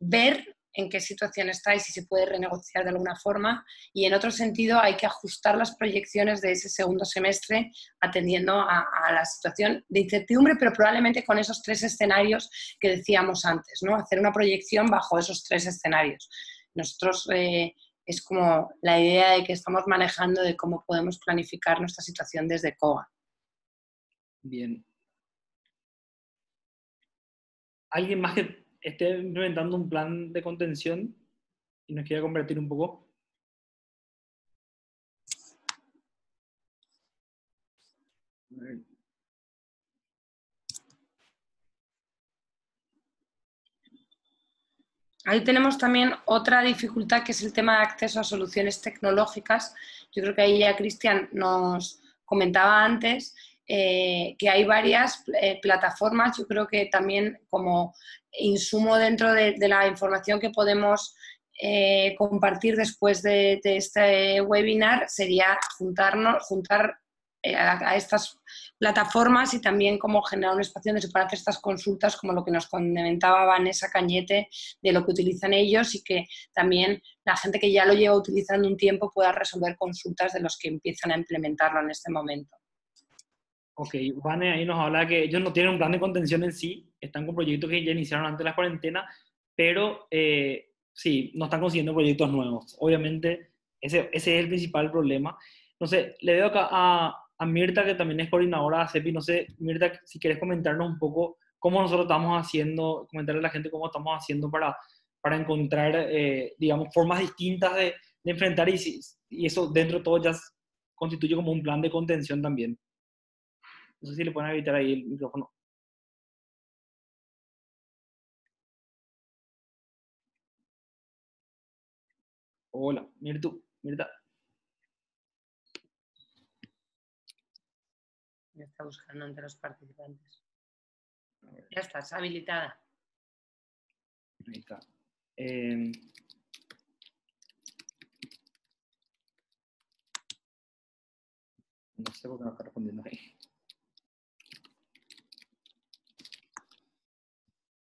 ver en qué situación está y si se puede renegociar de alguna forma. Y en otro sentido, hay que ajustar las proyecciones de ese segundo semestre atendiendo a la situación de incertidumbre, pero probablemente con esos tres escenarios que decíamos antes, ¿no? Hacer una proyección bajo esos tres escenarios. Nosotros es como la idea de que estamos manejando de cómo podemos planificar nuestra situación desde KOGA. Bien. ¿Alguien más que esté implementando un plan de contención y nos quiera compartir un poco? Ahí tenemos también otra dificultad que es el tema de acceso a soluciones tecnológicas. Yo creo que ahí ya Cristian nos comentaba antes que hay varias plataformas, yo creo que también como insumo dentro de la información que podemos compartir después de este webinar sería juntar a estas plataformas y también como generar un espacio donde se puedan hacer estas consultas como lo que nos comentaba Vanessa Cañete de lo que utilizan ellos y que también la gente que ya lo lleva utilizando un tiempo pueda resolver consultas de los que empiezan a implementarlo en este momento. Ok, Vane ahí nos habla que ellos no tienen un plan de contención en sí, están con proyectos que ya iniciaron antes de la cuarentena, pero sí, no están consiguiendo proyectos nuevos. Obviamente, ese es el principal problema. No sé, le veo acá a Mirta, que también es coordinadora de ASEPY. No sé, Mirta, si quieres comentarnos un poco cómo nosotros estamos haciendo, comentarle a la gente cómo estamos haciendo para encontrar, digamos, formas distintas de enfrentar y eso dentro de todo ya constituye como un plan de contención también. No sé si le pueden habilitar ahí el micrófono. Hola, Mirta. Me está buscando entre los participantes. Ya estás habilitada. Ahí está. No sé por qué no está respondiendo ahí.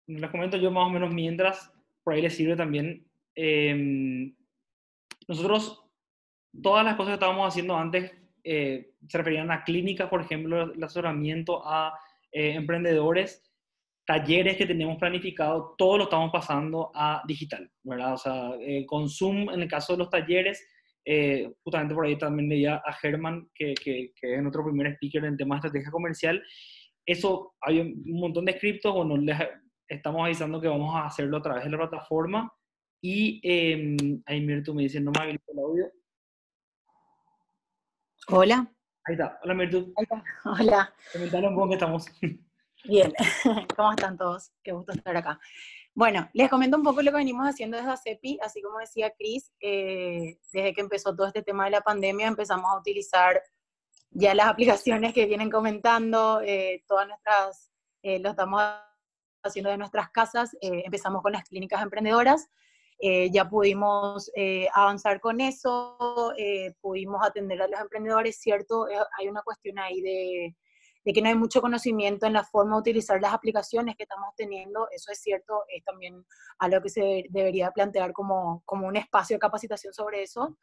Les comento yo más o menos mientras, por ahí les sirve también. Nosotros, todas las cosas que estábamos haciendo antes se referían a clínicas, por ejemplo, el asesoramiento a emprendedores, talleres que teníamos planificado, todo lo estamos pasando a digital, ¿verdad? O sea, con Zoom, en el caso de los talleres, justamente por ahí también leía a Germán, que es nuestro primer speaker en temas de estrategia comercial. Eso, hay un montón de scripts, bueno, estamos avisando que vamos a hacerlo a través de la plataforma Y ahí Mirta me dice, no me habilito el audio. Hola. Ahí está. Hola, Mirta. Hola. Comentaron cómo estamos. Bien. ¿Cómo están todos? Qué gusto estar acá. Bueno, les comento un poco lo que venimos haciendo desde ASEPY, así como decía Cris, desde que empezó todo este tema de la pandemia empezamos a utilizar ya las aplicaciones que vienen comentando, todas nuestras, lo estamos haciendo de nuestras casas, empezamos con las clínicas emprendedoras, ya pudimos avanzar con eso, pudimos atender a los emprendedores, cierto, hay una cuestión ahí de que no hay mucho conocimiento en la forma de utilizar las aplicaciones que estamos teniendo, eso es cierto, es también algo que se debería plantear como un espacio de capacitación sobre eso,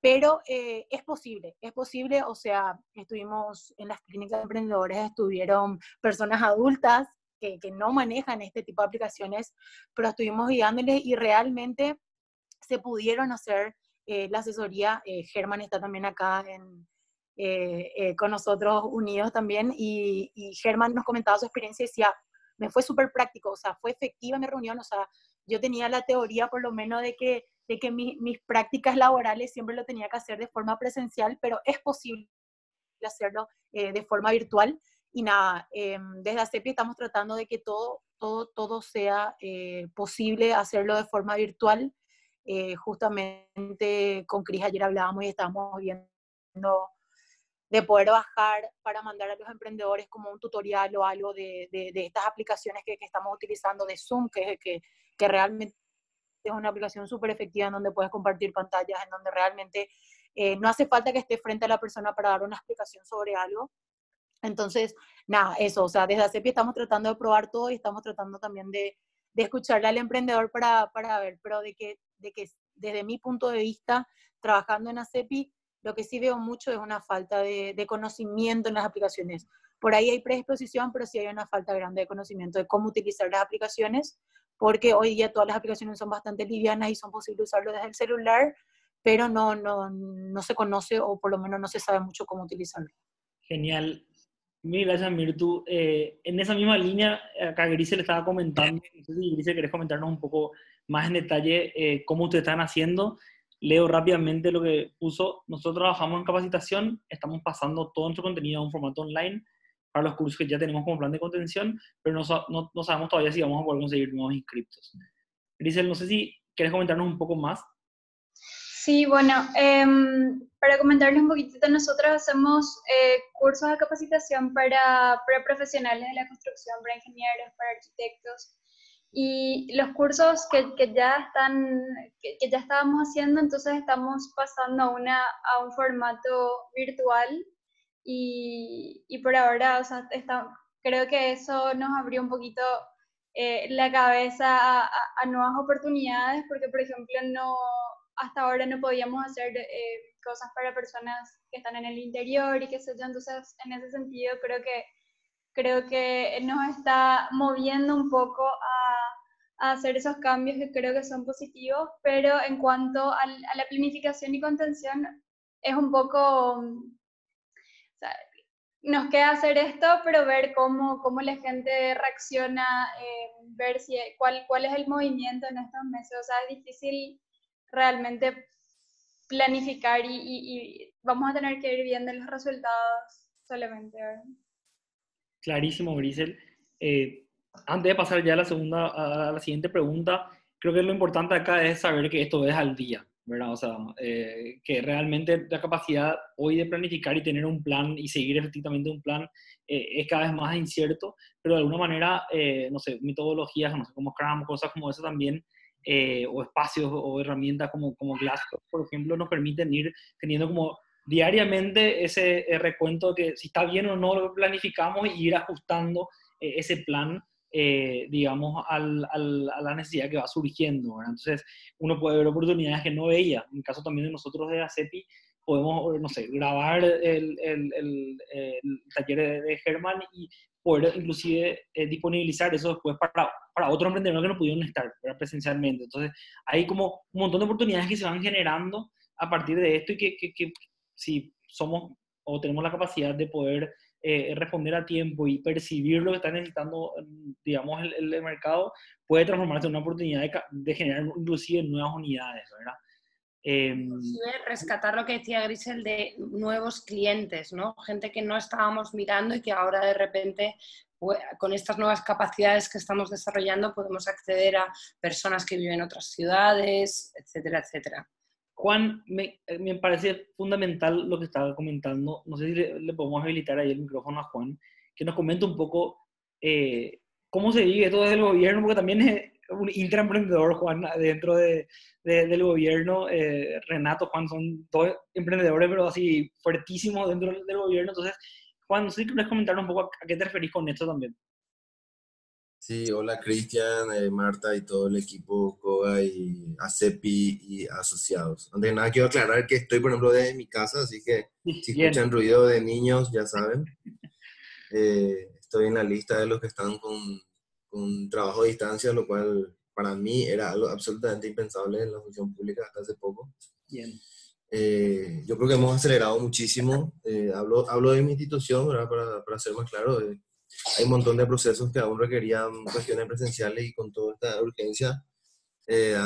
pero es posible, o sea, estuvimos en las clínicas de emprendedores, estuvieron personas adultas que no manejan este tipo de aplicaciones, pero estuvimos guiándoles y realmente se pudieron hacer la asesoría, Germán está también acá con nosotros unidos también, y Germán nos comentaba su experiencia y decía, me fue súper práctico, o sea, fue efectiva mi reunión, o sea, yo tenía la teoría por lo menos de que mis prácticas laborales siempre lo tenía que hacer de forma presencial, pero es posible hacerlo de forma virtual, y nada, desde ASEPY estamos tratando de que todo sea posible hacerlo de forma virtual, justamente con Cris ayer hablábamos y estábamos viendo de poder bajar para mandar a los emprendedores como un tutorial o algo de estas aplicaciones que estamos utilizando de Zoom, que realmente es una aplicación súper efectiva en donde puedes compartir pantallas, en donde realmente no hace falta que esté frente a la persona para dar una explicación sobre algo. Entonces, nada, eso, o sea, desde ASEPY estamos tratando de probar todo y estamos tratando también de escucharle al emprendedor para ver, pero de que desde mi punto de vista, trabajando en ASEPY, lo que sí veo mucho es una falta de conocimiento en las aplicaciones. Por ahí hay predisposición, pero sí hay una falta grande de conocimiento de cómo utilizar las aplicaciones, porque hoy día todas las aplicaciones son bastante livianas y son posibles usarlo desde el celular, pero no se conoce o por lo menos no se sabe mucho cómo utilizarlo. Genial. Mil gracias, Mirtu. En esa misma línea, acá Grisel estaba comentando, no sé si Grisel querés comentarnos un poco más en detalle cómo ustedes están haciendo. Leo rápidamente lo que puso. Nosotros trabajamos en capacitación, estamos pasando todo nuestro contenido a un formato online para los cursos que ya tenemos como plan de contención, pero no sabemos todavía si vamos a poder conseguir nuevos inscriptos. Grisel, no sé si quieres comentarnos un poco más. Sí, bueno, para comentarles un poquitito, nosotros hacemos cursos de capacitación para profesionales de la construcción, para ingenieros, para arquitectos, y los cursos que ya estábamos haciendo, entonces estamos pasando a un formato virtual, y por ahora, o sea, creo que eso nos abrió un poquito la cabeza a nuevas oportunidades, porque por ejemplo hasta ahora no podíamos hacer cosas para personas que están en el interior y qué sé yo, entonces en ese sentido creo que nos está moviendo un poco a hacer esos cambios que creo que son positivos, pero en cuanto a la planificación y contención, es un poco, o sea, nos queda hacer esto, pero ver cómo la gente reacciona, ver cuál es el movimiento en estos meses, o sea, es difícil realmente planificar y vamos a tener que ir viendo los resultados solamente, ¿verdad? Clarísimo, Grisel. Antes de pasar ya a la siguiente pregunta, creo que lo importante acá es saber que esto es al día, ¿verdad? O sea, que realmente la capacidad hoy de planificar y tener un plan y seguir efectivamente un plan es cada vez más incierto, pero de alguna manera, no sé, metodologías, no sé, como Scrum, cosas como eso también, o espacios o herramientas como Glassdoor, por ejemplo, nos permiten ir teniendo como diariamente ese recuento de que si está bien o no lo planificamos y ir ajustando ese plan, digamos, a la necesidad que va surgiendo, ¿verdad? Entonces, uno puede ver oportunidades que no veía. En el caso también de nosotros de ASEPY, podemos, no sé, grabar el taller de Germán y poder inclusive disponibilizar eso después para otros emprendedores que no pudieron estar, ¿verdad? Presencialmente. Entonces, hay como un montón de oportunidades que se van generando a partir de esto y que si somos o tenemos la capacidad de poder responder a tiempo y percibir lo que está necesitando, digamos, el mercado, puede transformarse en una oportunidad de generar inclusive nuevas unidades, ¿verdad? Rescatar lo que decía Grisel de nuevos clientes, ¿no? Gente que no estábamos mirando y que ahora de repente, con estas nuevas capacidades que estamos desarrollando, podemos acceder a personas que viven en otras ciudades, etcétera, etcétera. Juan, me parece fundamental lo que estaba comentando. No sé si le podemos habilitar ahí el micrófono a Juan, que nos comente un poco cómo se vive todo desde el gobierno, porque también es un intraemprendedor, Juan, dentro del gobierno. Renato, Juan, son dos emprendedores, pero así fuertísimos dentro del gobierno. Entonces, Juan, no sé si quieres comentar un poco a qué te referís con esto también. Sí, hola Cristian, Marta y todo el equipo KOGA y ASEPY y asociados. Antes de nada quiero aclarar que estoy, por ejemplo, desde mi casa, así que si escuchan ruido de niños, ya saben. Estoy en la lista de los que están con trabajo a distancia, lo cual para mí era algo absolutamente impensable en la función pública hasta hace poco. Bien. Yo creo que hemos acelerado muchísimo. Hablo de mi institución, ¿verdad? Para ser más claro. Hay un montón de procesos que aún requerían cuestiones presenciales y con toda esta urgencia se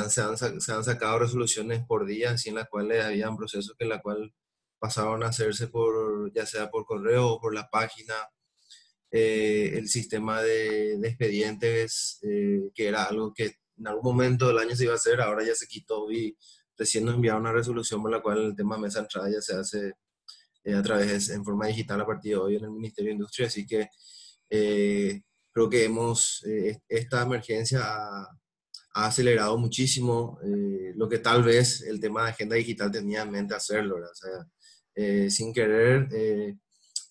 han sacado resoluciones por día, así en las cuales habían procesos que en la cual pasaron a hacerse por, ya sea por correo o por la página. El sistema de expedientes, que era algo que en algún momento del año se iba a hacer, ahora ya se quitó y recién nos enviaron una resolución por la cual el tema de mesa de entrada ya se hace a través, en forma digital a partir de hoy en el Ministerio de Industria, así que creo que esta emergencia ha acelerado muchísimo lo que tal vez el tema de agenda digital tenía en mente hacerlo, ¿verdad? O sea, sin querer,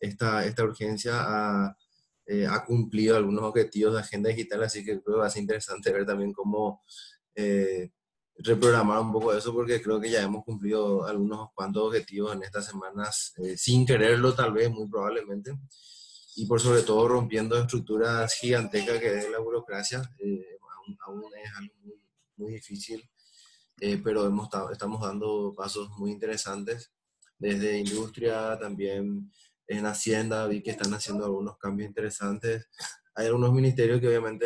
esta urgencia ha cumplido algunos objetivos de agenda digital, así que creo que va a ser interesante ver también cómo reprogramar un poco eso, porque creo que ya hemos cumplido algunos cuantos objetivos en estas semanas, sin quererlo tal vez, muy probablemente. Y por sobre todo rompiendo estructuras gigantescas que es la burocracia, aún es algo muy, muy difícil, pero estamos dando pasos muy interesantes. Desde industria, también en Hacienda, vi que están haciendo algunos cambios interesantes. Hay algunos ministerios que obviamente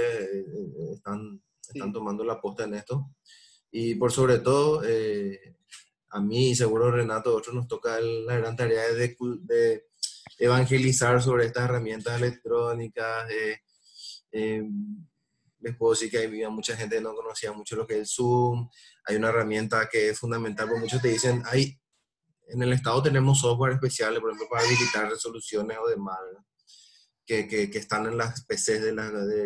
están tomando la posta en esto. Y por sobre todo, a mí y seguro Renato, otros nos toca la gran tarea de evangelizar sobre estas herramientas electrónicas. Les puedo decir que había mucha gente que no conocía mucho lo que es el Zoom. Hay una herramienta que es fundamental, porque muchos te dicen, en el Estado tenemos software especiales, por ejemplo, para habilitar resoluciones o demás, ¿no? que están en las PCs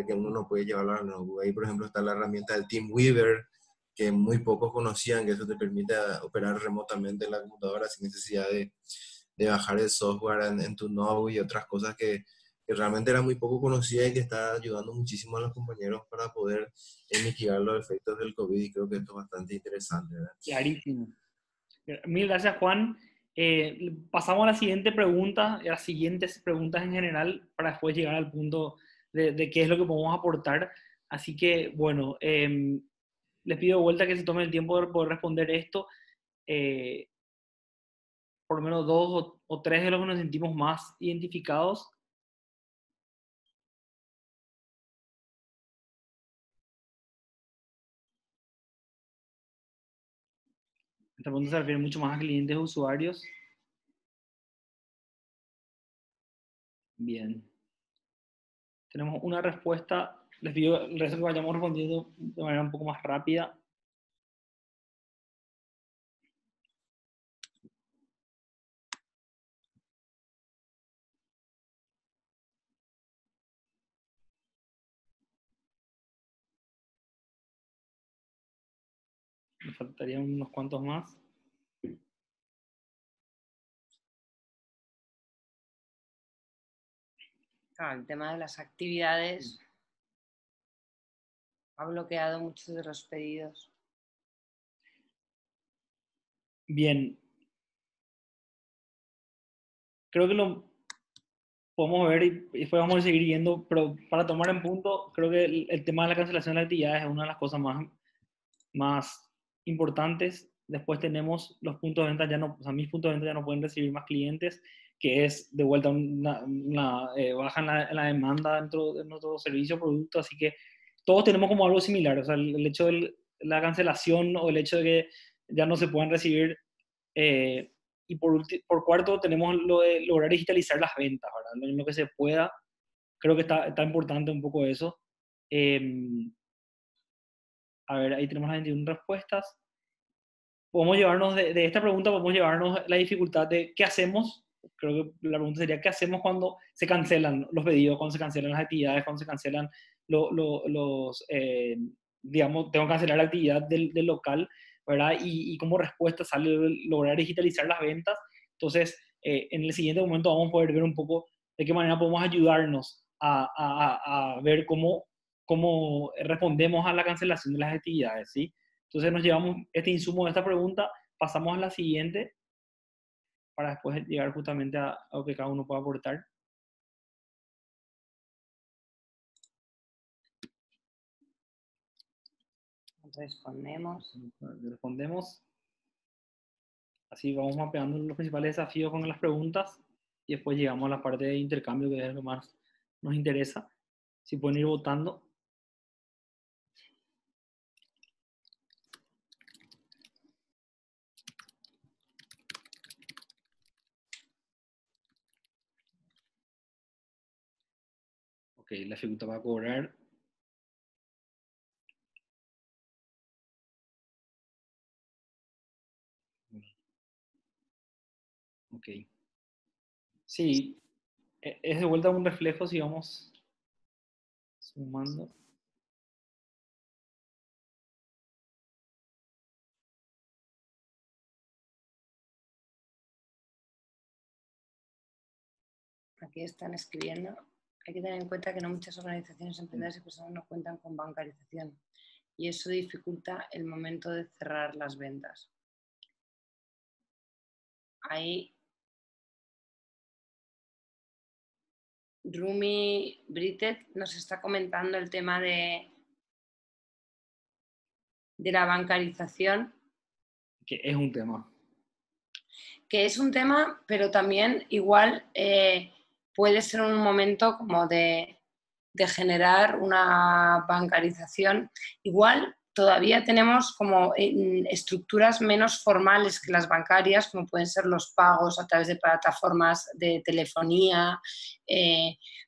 que uno no puede llevar. No. Ahí, por ejemplo, está la herramienta del TeamWeaver, que muy pocos conocían, que eso te permite operar remotamente en la computadora sin necesidad de bajar el software en tu notebook y otras cosas que realmente era muy poco conocida y que está ayudando muchísimo a los compañeros para poder mitigar los efectos del COVID, y creo que esto es bastante interesante, ¿verdad? Clarísimo. Mil gracias, Juan. Pasamos a la siguiente pregunta, a las siguientes preguntas en general, para después llegar al punto de qué es lo que podemos aportar. Así que, bueno, les pido de vuelta que se tomen el tiempo de poder responder esto. Por lo menos dos o tres de los que nos sentimos más identificados. Esta pregunta se refiere mucho más a clientes o usuarios. Bien. Tenemos una respuesta. Les pido el resto que vayamos respondiendo de manera un poco más rápida. Me faltarían unos cuantos más. Claro, el tema de las actividades ha bloqueado muchos de los pedidos. Bien. Creo que lo podemos ver y después vamos a seguir viendo, pero para tomar en punto, creo que el tema de la cancelación de actividades es una de las cosas más importantes. Después tenemos los puntos de venta, ya no, o sea, mis puntos de venta ya no pueden recibir más clientes. que es de vuelta una baja en la demanda dentro de nuestro servicio o producto, así que todos tenemos como algo similar, o sea, el hecho de la cancelación o el hecho de que ya no se puedan recibir, y por cuarto tenemos lo de lograr digitalizar las ventas, ¿verdad? En lo que se pueda, creo que está importante un poco eso. A ver, ahí tenemos las 21 respuestas. Podemos llevarnos de esta pregunta, podemos llevarnos la dificultad de qué hacemos. Creo que la pregunta sería, ¿qué hacemos cuando se cancelan los pedidos, cuando se cancelan las actividades, cuando se cancelan digamos, tengo que cancelar la actividad del local, ¿verdad? Y como respuesta sale lograr digitalizar las ventas. Entonces, en el siguiente momento vamos a poder ver un poco de qué manera podemos ayudarnos a ver cómo respondemos a la cancelación de las actividades, ¿sí? Entonces nos llevamos este insumo de esta pregunta, pasamos a la siguiente, para después llegar justamente a lo que cada uno pueda aportar. Respondemos. Así vamos mapeando los principales desafíos con las preguntas y después llegamos a la parte de intercambio, que es lo más nos interesa. Si pueden ir votando. Ok, la dificultad va a cobrar. Ok. Sí, es de vuelta un reflejo si vamos sumando. Aquí están escribiendo. Hay que tener en cuenta que no muchas organizaciones, empresas y personas no cuentan con bancarización y eso dificulta el momento de cerrar las ventas. Ahí Rumi Britet nos está comentando el tema de la bancarización. Que es un tema. Que es un tema, pero también igual puede ser un momento como de generar una bancarización. Igual todavía tenemos como estructuras menos formales que las bancarias, como pueden ser los pagos a través de plataformas de telefonía,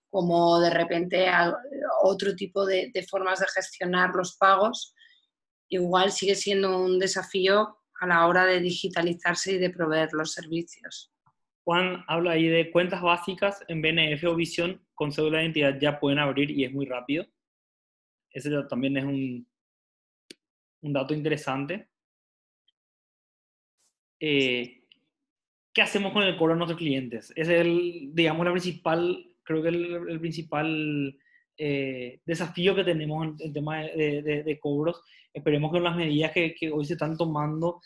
como de repente otro tipo de formas de gestionar los pagos. Igual sigue siendo un desafío a la hora de digitalizarse y de proveer los servicios. Juan habla ahí de cuentas básicas en BNF o Visión con cédula de identidad ya pueden abrir y es muy rápido. Ese también es un dato interesante. ¿Qué hacemos con el cobro a nuestros clientes? Es el principal desafío que tenemos en tema de cobros. Esperemos que con las medidas que hoy se están tomando,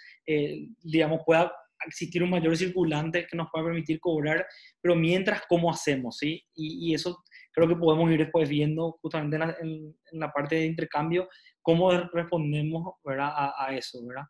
digamos, pueda existir un mayor circulante que nos pueda permitir cobrar, pero mientras, ¿cómo hacemos? ¿Sí? Y eso creo que podemos ir después viendo justamente en la parte de intercambio cómo respondemos, ¿verdad? a eso, ¿verdad?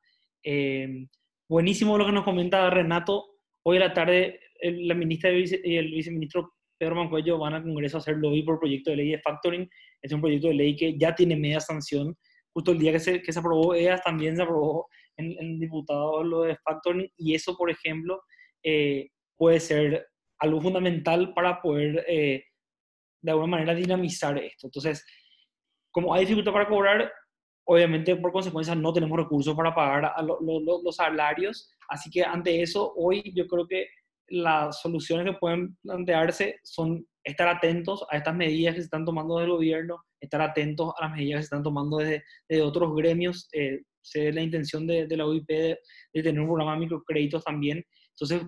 Buenísimo lo que nos comenta Renato. Hoy a la tarde la ministra y el viceministro Pedro Mancuello van al Congreso a hacer lobby por proyecto de ley de factoring. Es un proyecto de ley que ya tiene media sanción. Justo el día que se aprobó EAS también se aprobó en diputados lo de factoring y eso, por ejemplo, puede ser algo fundamental para poder de alguna manera dinamizar esto. Entonces, como hay dificultad para cobrar, obviamente por consecuencia no tenemos recursos para pagar los salarios, así que ante eso hoy yo creo que las soluciones que pueden plantearse son estar atentos a estas medidas que se están tomando del gobierno, estar atentos a las medidas que se están tomando desde otros gremios, sé la intención de la OIP de tener un programa de microcréditos también, entonces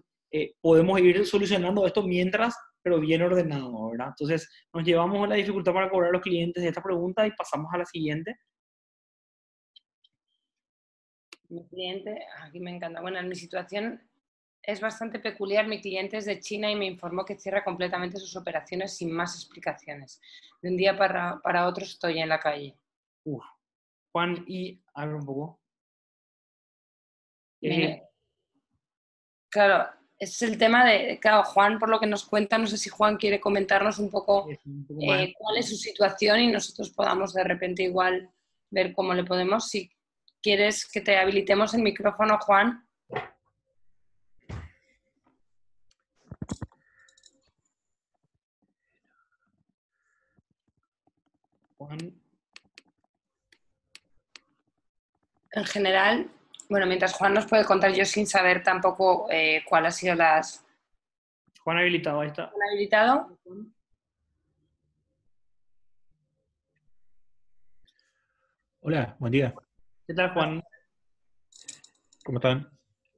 podemos ir solucionando esto mientras, pero bien ordenado, ¿verdad? Entonces nos llevamos a la dificultad para cobrar a los clientes de esta pregunta y pasamos a la siguiente. Mi cliente, aquí me encanta, bueno, mi situación es bastante peculiar, mi cliente es de China y me informó que cierra completamente sus operaciones sin más explicaciones. De un día para otro estoy en la calle. Uf. Juan, y habla un poco. Claro, Ese es el tema de, claro, Juan, por lo que nos cuenta, no sé si Juan quiere comentarnos un poco, cuál es su situación y nosotros podamos de repente igual ver cómo le podemos. Si quieres que te habilitemos el micrófono, Juan. Juan. En general... Bueno, mientras Juan nos puede contar, yo sin saber tampoco cuál ha sido las... Juan habilitado, ahí está. Juan habilitado. Hola, buen día. ¿Qué tal, Juan? ¿Cómo están?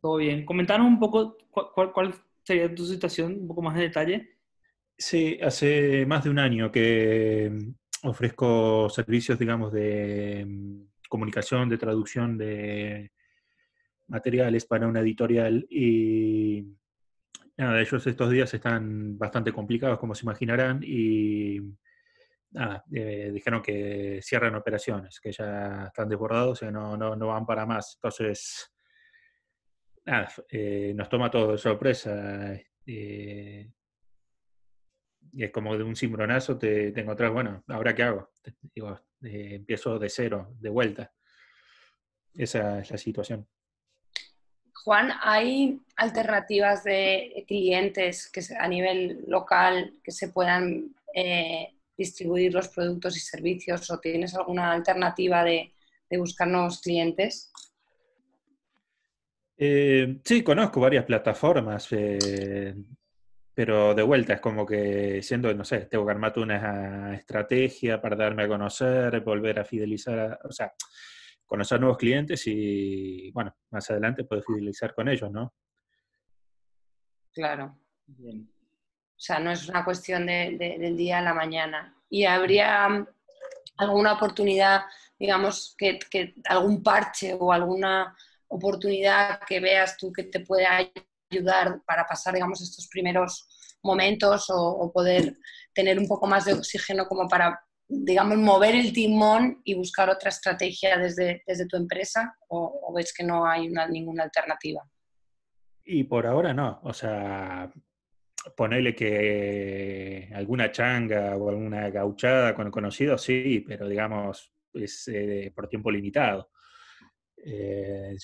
Todo bien. Comentanos un poco cuál sería tu situación, un poco más de detalle. Sí, hace más de un año que ofrezco servicios, digamos, de comunicación, de traducción de materiales para una editorial y nada, ellos estos días están bastante complicados, como se imaginarán, y nada, dijeron que cierran operaciones, que ya están desbordados y no van para más. Entonces, nada, nos toma todo de sorpresa. Y es como de un cimbronazo te encontrás, bueno, ¿ahora qué hago? Digo, empiezo de cero, de vuelta. Esa es la situación. Juan, ¿hay alternativas de clientes que a nivel local que se puedan distribuir los productos y servicios? ¿O tienes alguna alternativa de buscar nuevos clientes? Sí, conozco varias plataformas, pero de vuelta es como que siendo, no sé, tengo que armar una estrategia para darme a conocer, volver a fidelizar, o sea... conocer nuevos clientes y, bueno, más adelante puedes fidelizar con ellos, ¿no? Claro. Bien. O sea, no es una cuestión del día a la mañana. ¿Y habría alguna oportunidad, digamos, que algún parche o alguna oportunidad que veas tú que te pueda ayudar para pasar, digamos, estos primeros momentos o poder tener un poco más de oxígeno como para... digamos, mover el timón y buscar otra estrategia desde tu empresa, o ves que no hay ninguna alternativa? Y por ahora no, o sea, ponerle que alguna changa o alguna gauchada con conocidos sí, pero digamos, es por tiempo limitado.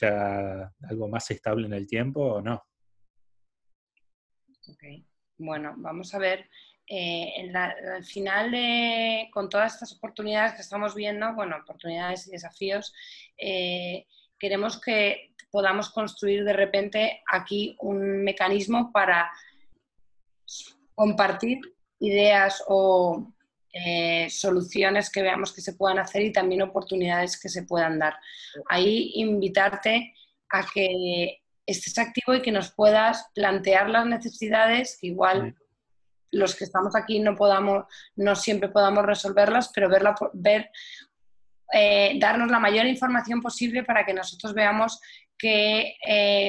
Ya algo más estable en el tiempo, no. Ok, bueno, vamos a ver... al final, con todas estas oportunidades que estamos viendo, bueno, oportunidades y desafíos, queremos que podamos construir de repente aquí un mecanismo para compartir ideas o soluciones que veamos que se puedan hacer y también oportunidades que se puedan dar. Ahí invitarte a que estés activo y que nos puedas plantear las necesidades, igual... los que estamos aquí no siempre podamos resolverlas, pero darnos la mayor información posible para que nosotros veamos qué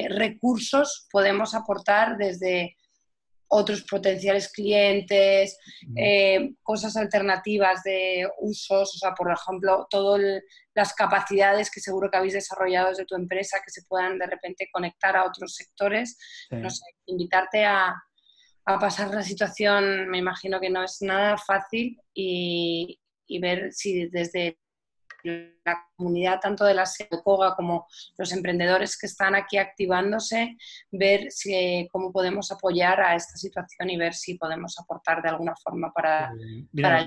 recursos podemos aportar desde otros potenciales clientes, cosas alternativas de usos, o sea, por ejemplo, todas las capacidades que seguro que habéis desarrollado desde tu empresa que se puedan de repente conectar a otros sectores. Sí. No sé, invitarte a pasar la situación, me imagino que no es nada fácil, y ver si desde la comunidad, tanto de la KOGA como los emprendedores que están aquí activándose, ver cómo podemos apoyar a esta situación y ver si podemos aportar de alguna forma para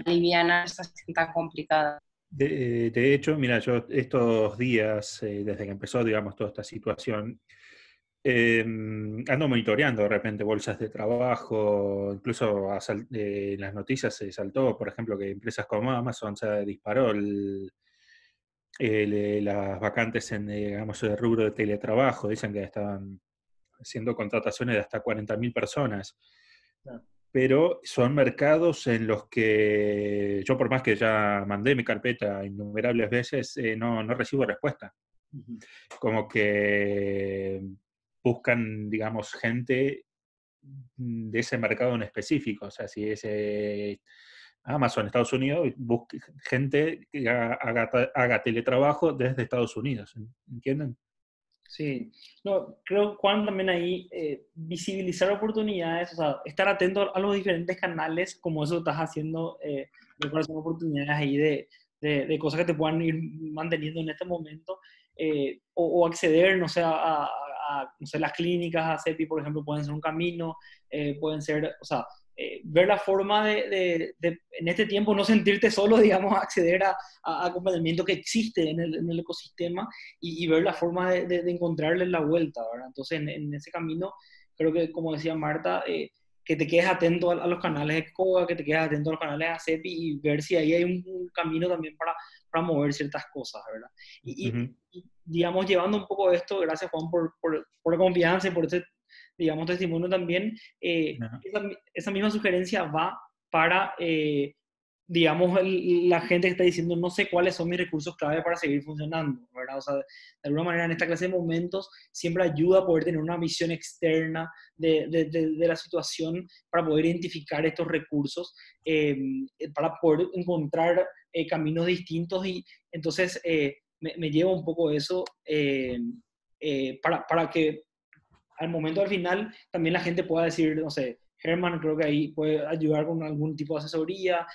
aliviar esta situación tan complicada. De hecho, mira, yo estos días, desde que empezó, digamos, toda esta situación, ando monitoreando de repente bolsas de trabajo, incluso en las noticias se saltó, por ejemplo, que empresas como Amazon se disparó las vacantes en, digamos, el rubro de teletrabajo. Dicen que estaban haciendo contrataciones de hasta 40.000 personas. No. Pero son mercados en los que yo, por más que ya mandé mi carpeta innumerables veces, no recibo respuesta. Uh-huh. Como que... buscan, digamos, gente de ese mercado en específico. O sea, si es Amazon, Estados Unidos, busque gente que haga teletrabajo desde Estados Unidos. ¿Entienden? Sí, no, creo, Juan, también ahí visibilizar oportunidades, o sea, estar atento a los diferentes canales, como eso estás haciendo, son oportunidades ahí de cosas que te puedan ir manteniendo en este momento, o acceder, no sé, no sé, las clínicas, a ASEPY, por ejemplo, pueden ser un camino, pueden ser, o sea, ver la forma de en este tiempo no sentirte solo, digamos, acceder a acompañamiento que existe en el ecosistema y ver la forma de encontrarle la vuelta, ¿verdad? Entonces, en ese camino, creo que, como decía Marta, que te quedes atento a los canales de KOGA, que te quedes atento a los canales de ASEPY y ver si ahí hay un camino también para mover ciertas cosas, ¿verdad? Y digamos, llevando un poco esto, gracias, Juan, por la confianza y por este, digamos, testimonio también, esa misma sugerencia va para, digamos, la gente que está diciendo no sé cuáles son mis recursos clave para seguir funcionando, ¿verdad? O sea, de alguna manera en esta clase de momentos siempre ayuda a poder tener una visión externa de la situación para poder identificar estos recursos, para poder encontrar caminos distintos y entonces me lleva un poco eso para que al momento al final también la gente pueda decir, no sé, Germán creo que ahí puede ayudar con algún tipo de asesoría,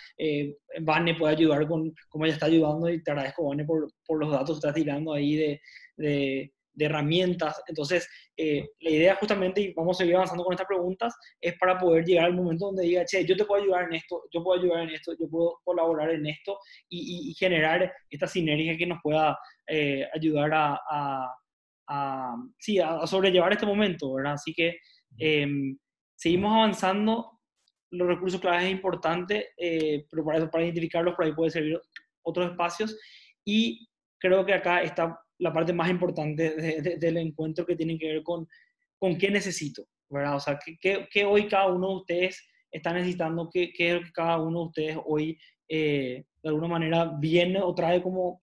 Vane puede ayudar con cómo ella está ayudando y te agradezco, Vane, por los datos que estás tirando ahí de herramientas. Entonces, la idea justamente, y vamos a seguir avanzando con estas preguntas, es para poder llegar al momento donde diga, che, yo te puedo ayudar en esto, yo puedo ayudar en esto, yo puedo colaborar en esto y generar esta sinergia que nos pueda ayudar a sobrellevar este momento, ¿verdad? Así que seguimos avanzando, los recursos claves es importante, pero para eso, para identificarlos, por ahí puede servir otros espacios, y creo que acá está la parte más importante del encuentro, que tiene que ver con qué necesito, ¿verdad? O sea, qué hoy cada uno de ustedes está necesitando, qué cada uno de ustedes hoy de alguna manera viene o trae como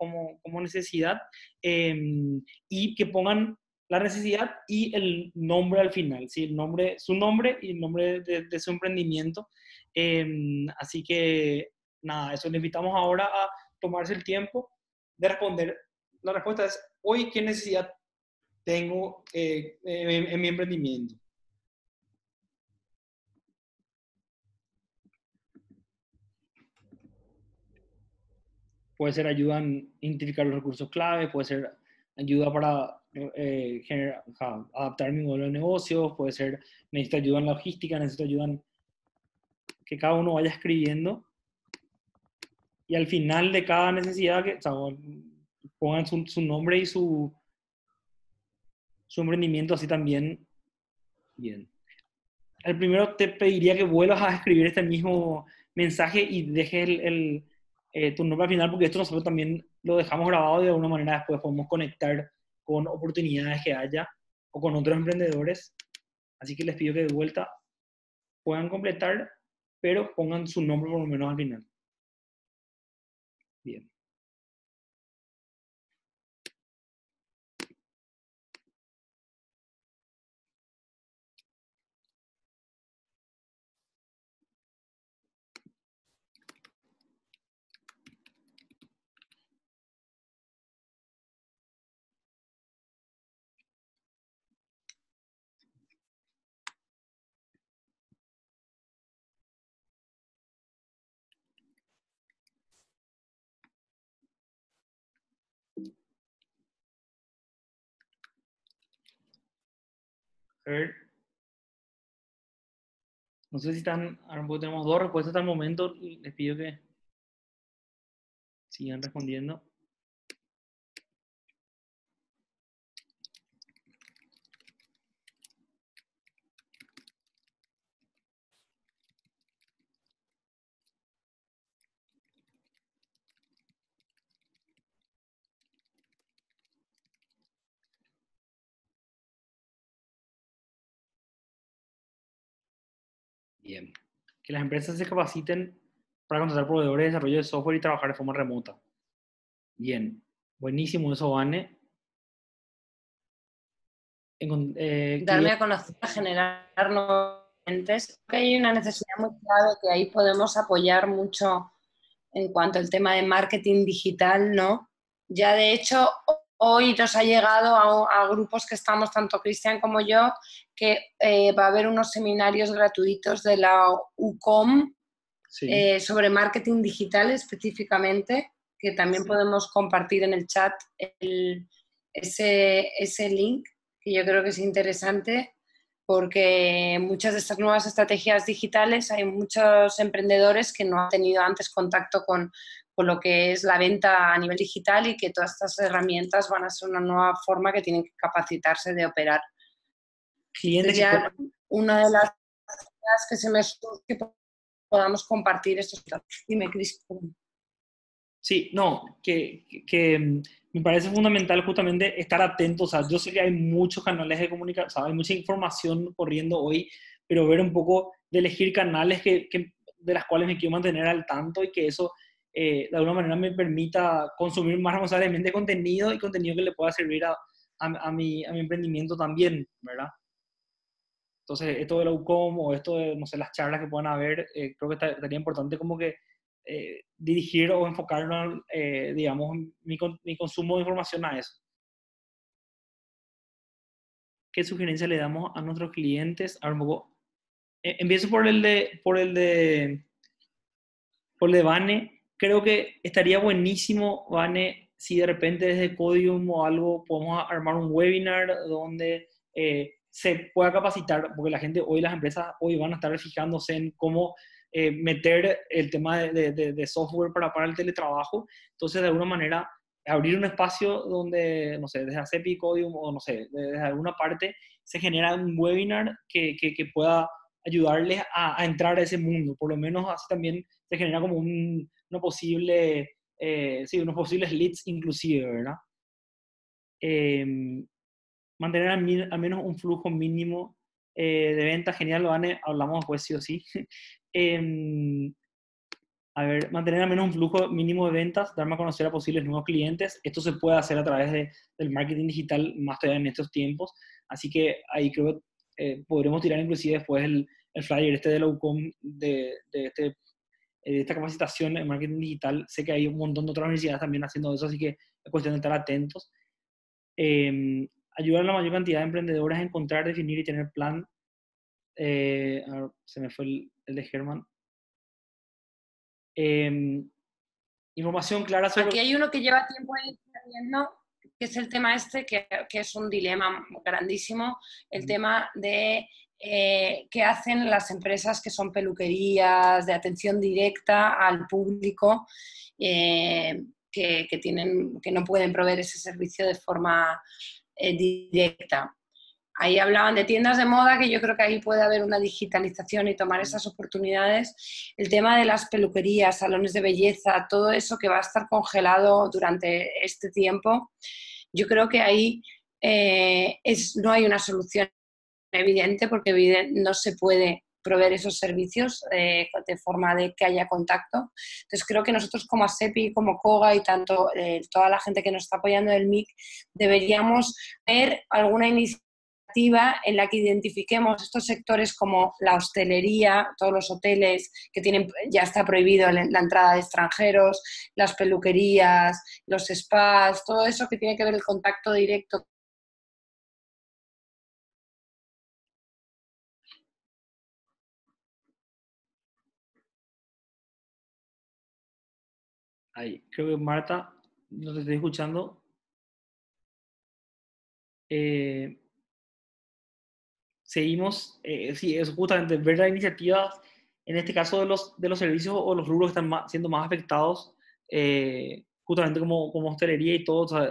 necesidad, y que pongan la necesidad y el nombre al final, ¿sí? Su nombre y el nombre de su emprendimiento. Así que, nada, eso, le invitamos ahora a tomarse el tiempo de responder. La respuesta es, hoy, ¿qué necesidad tengo en mi emprendimiento? Puede ser ayuda en identificar los recursos clave, puede ser ayuda para adaptar mi modelo de negocio, puede ser necesito ayuda en logística, necesito ayuda en que cada uno vaya escribiendo. Y al final de cada necesidad, que, o sea, pongan su nombre y su emprendimiento así también. Bien. El primero te pediría que vuelvas a escribir este mismo mensaje y dejes tu nombre al final, porque esto nosotros también lo dejamos grabado y de alguna manera después podemos conectar con oportunidades que haya o con otros emprendedores. Así que les pido que de vuelta puedan completar, pero pongan su nombre por lo menos al final. Bien. A ver, no sé si están, ahora tenemos dos respuestas hasta el momento, les pido que sigan respondiendo. Bien. Que las empresas se capaciten para contratar proveedores de desarrollo de software y trabajar de forma remota. Bien. Buenísimo eso, Vane. Darme a conocer, a generar nuevos clientes. Hay una necesidad muy clara que ahí podemos apoyar mucho en cuanto al tema de marketing digital, ¿no? Ya de hecho, hoy nos ha llegado a grupos que estamos, tanto Cristian como yo, que va a haber unos seminarios gratuitos de la UCOM sí. Sobre marketing digital específicamente, que también sí. podemos compartir en el chat ese link, que yo creo que es interesante, porque muchas de estas nuevas estrategias digitales hay muchos emprendedores que no han tenido antes contacto con lo que es la venta a nivel digital y que todas estas herramientas van a ser una nueva forma que tienen que capacitarse de operar. Ya una de las cosas que se me surge podamos compartir estos datos. Dime, Cris. Sí, no, que me parece fundamental justamente estar atentos. O sea, yo sé que hay muchos canales de comunicación, o sea, hay mucha información corriendo hoy, pero ver un poco de elegir canales de las cuales me quiero mantener al tanto y que eso de alguna manera me permita consumir más responsablemente contenido y contenido que le pueda servir a mi emprendimiento también, ¿verdad? Entonces, esto de la UCOM o esto de, no sé, las charlas que puedan haber, creo que estaría importante como que dirigir o enfocar, digamos, mi consumo de información a eso. ¿Qué sugerencia le damos a nuestros clientes? A ver, un poco. Empiezo por el de Vane. Creo que estaría buenísimo, Vane, si de repente desde Codium o algo podemos armar un webinar donde se pueda capacitar, porque la gente hoy, las empresas hoy van a estar fijándose en cómo meter el tema de software para el teletrabajo. Entonces, de alguna manera, abrir un espacio donde, no sé, desde ASEPY, Codium, o no sé, desde alguna parte, se genera un webinar que pueda ayudarles a entrar a ese mundo. Por lo menos así también se genera como unos posibles leads inclusive, ¿verdad? Mantener al menos un flujo mínimo de ventas. Genial, Vane, hablamos después sí o sí. A ver, mantener al menos un flujo mínimo de ventas, darme a conocer a posibles nuevos clientes. Esto se puede hacer a través del marketing digital, más todavía en estos tiempos. Así que ahí creo que podremos tirar inclusive después el flyer este de la UCOM, de esta capacitación en marketing digital. Sé que hay un montón de otras universidades también haciendo eso, así que es cuestión de estar atentos. Ayudar a la mayor cantidad de emprendedores a encontrar, definir y tener plan. Se me fue el de Germán. Información clara sobre... Aquí hay uno que lleva tiempo interviniendo, que es el tema este, que es un dilema grandísimo, el tema de... ¿qué hacen las empresas que son peluquerías, de atención directa al público, que no pueden proveer ese servicio de forma directa? Ahí hablaban de tiendas de moda, que yo creo que ahí puede haber una digitalización y tomar esas oportunidades. El tema de las peluquerías, salones de belleza, todo eso que va a estar congelado durante este tiempo, yo creo que ahí no hay una solución evidente, porque no se puede proveer esos servicios de forma de que haya contacto. Entonces creo que nosotros como ASEPY, como KOGA y tanto toda la gente que nos está apoyando del MIC, deberíamos ver alguna iniciativa en la que identifiquemos estos sectores como la hostelería, todos los hoteles que tienen, ya está prohibido la entrada de extranjeros, las peluquerías, los spas, todo eso que tiene que ver el contacto directo. Ahí. Creo que Marta, no te estoy escuchando. Seguimos, sí, es justamente ver las iniciativas, en este caso de los servicios o los rubros que están siendo más afectados, justamente como hostelería y todo. O sea,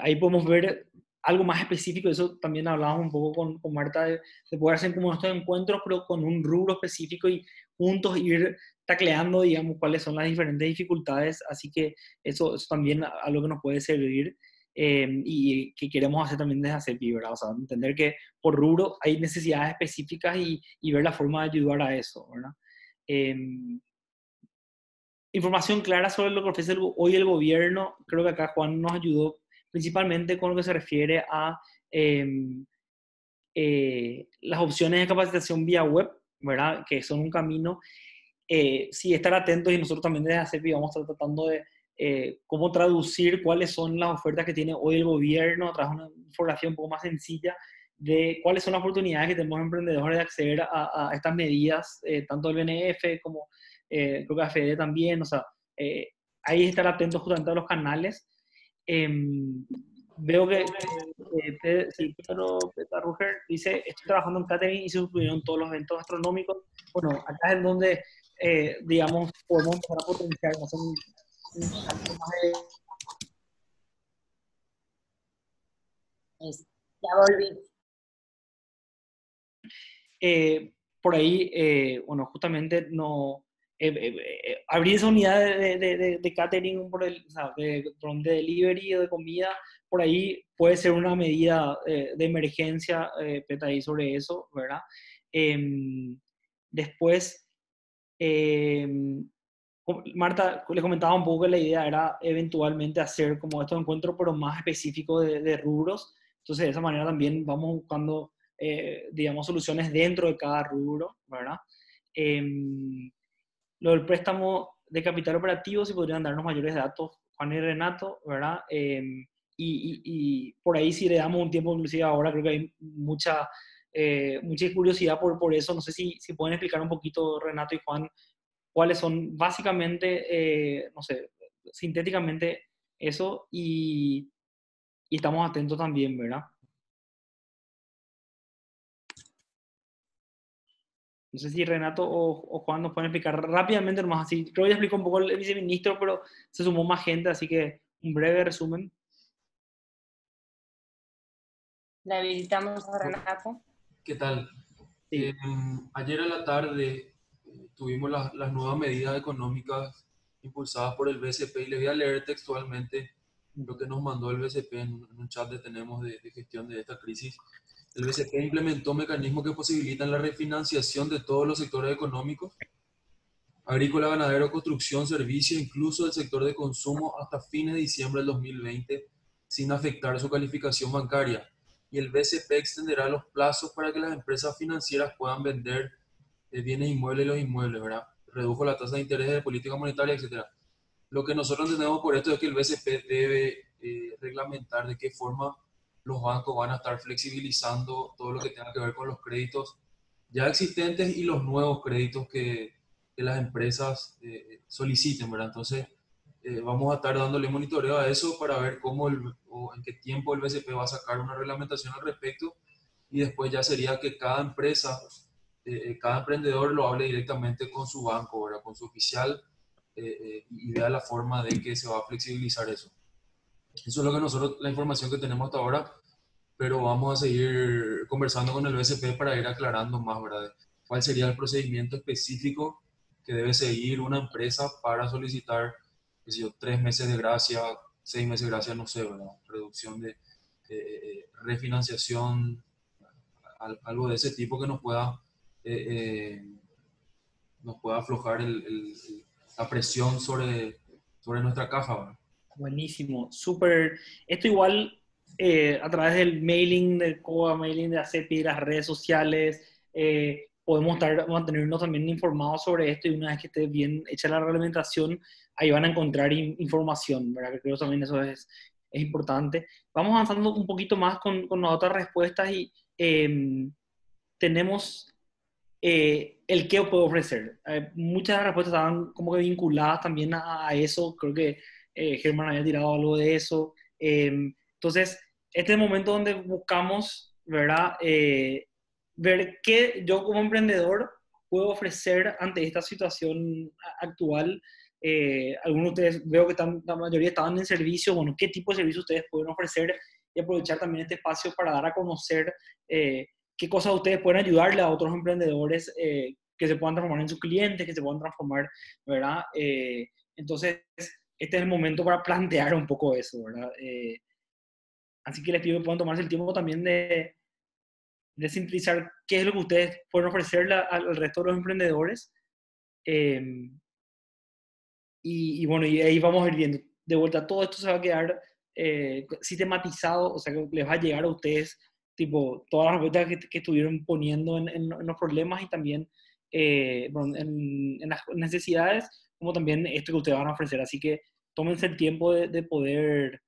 ahí podemos ver algo más específico. Eso también hablábamos un poco con Marta, de poder hacer como estos encuentros, pero con un rubro específico y juntos ir tacleando, digamos, cuáles son las diferentes dificultades. Así que eso también es algo que nos puede servir y que queremos hacer también desde ASEPY, ¿verdad? O sea, entender que por rubro hay necesidades específicas y ver la forma de ayudar a eso, ¿verdad? Información clara sobre lo que ofrece hoy el gobierno. Creo que acá Juan nos ayudó principalmente con lo que se refiere a las opciones de capacitación vía web, ¿verdad? Que son un camino. Sí, estar atentos, y nosotros también desde ASEPY vamos a estar tratando de cómo traducir cuáles son las ofertas que tiene hoy el gobierno a través de una información un poco más sencilla de cuáles son las oportunidades que tenemos emprendedores de acceder a estas medidas, tanto del BNF como creo que la FED también, o sea, ahí estar atentos justamente a los canales. Veo que Pedro Ruger dice, estoy trabajando en catering y se sustituyeron todos los eventos gastronómicos. Bueno, acá es donde, digamos, podemos empezar a potenciar, ¿no? Son, ya volví. Por ahí, bueno, justamente no abrir esa unidad de catering, por el, o sea, de delivery o de comida, por ahí puede ser una medida de emergencia, Peta, ahí sobre eso, ¿verdad? Después, Marta, les comentaba un poco que la idea era eventualmente hacer como estos encuentros, pero más específicos de rubros. Entonces, de esa manera también vamos buscando, digamos, soluciones dentro de cada rubro, ¿verdad? Lo del préstamo de capital operativo, si podrían darnos mayores datos, Juan y Renato, ¿verdad? Y por ahí si le damos un tiempo, inclusive ahora creo que hay mucha curiosidad por eso. No sé si pueden explicar un poquito, Renato y Juan, cuáles son básicamente, no sé, sintéticamente eso, y estamos atentos también, ¿verdad? No sé si Renato o Juan nos pueden explicar rápidamente nomás así. Creo que ya explicó un poco el viceministro, pero se sumó más gente, así que un breve resumen. Le habilitamos a Renato. ¿Qué tal? Sí. Ayer a la tarde tuvimos las nuevas medidas económicas impulsadas por el BCP, y les voy a leer textualmente lo que nos mandó el BCP en un chat que tenemos de gestión de esta crisis. El BCP implementó mecanismos que posibilitan la refinanciación de todos los sectores económicos, agrícola, ganadero, construcción, servicios, incluso el sector de consumo, hasta fines de diciembre del 2020, sin afectar su calificación bancaria. Y el BCP extenderá los plazos para que las empresas financieras puedan vender bienes inmuebles y los inmuebles, ¿verdad? Redujo la tasa de interés de política monetaria, etc. Lo que nosotros entendemos por esto es que el BCP debe reglamentar de qué forma los bancos van a estar flexibilizando todo lo que tenga que ver con los créditos ya existentes y los nuevos créditos que las empresas soliciten, ¿verdad? Entonces, vamos a estar dándole monitoreo a eso para ver cómo o en qué tiempo el BCP va a sacar una reglamentación al respecto, y después ya sería que cada empresa, cada emprendedor lo hable directamente con su banco, ¿verdad? Con su oficial, y vea la forma de que se va a flexibilizar eso. Eso es lo que nosotros, la información que tenemos hasta ahora, pero vamos a seguir conversando con el BCP para ir aclarando más, ¿verdad? ¿Cuál sería el procedimiento específico que debe seguir una empresa para solicitar, qué sé yo, 3 meses de gracia, 6 meses de gracia, no sé, ¿verdad? Reducción de refinanciación, algo de ese tipo que nos pueda aflojar la presión sobre nuestra caja, ¿verdad? Buenísimo, súper. Esto igual a través del mailing del KOGA, mailing de ASEPY, las redes sociales, podemos mantenernos también informados sobre esto, y una vez que esté bien hecha la reglamentación, ahí van a encontrar información, ¿verdad? Que creo también eso es importante. Vamos avanzando un poquito más con las otras respuestas, y tenemos el qué puedo ofrecer. Muchas de las respuestas estaban como que vinculadas también a eso, creo que Germán había tirado algo de eso. Entonces, este es el momento donde buscamos, ¿verdad? Ver qué yo como emprendedor puedo ofrecer ante esta situación actual. Algunos de ustedes veo que la mayoría estaban en servicio. Bueno, ¿qué tipo de servicio ustedes pueden ofrecer? Y aprovechar también este espacio para dar a conocer qué cosas ustedes pueden ayudarle a otros emprendedores que se puedan transformar en sus clientes, que se puedan transformar, ¿verdad? Entonces, este es el momento para plantear un poco eso, ¿verdad? Así que les pido que puedan tomarse el tiempo también de sintetizar qué es lo que ustedes pueden ofrecerle al resto de los emprendedores. Y bueno, y ahí vamos a ir viendo. De vuelta, todo esto se va a quedar sistematizado, o sea, que les va a llegar a ustedes, tipo, todas las respuestas que estuvieron poniendo en los problemas, y también en las necesidades, como también esto que ustedes van a ofrecer. Así que tómense el tiempo de poder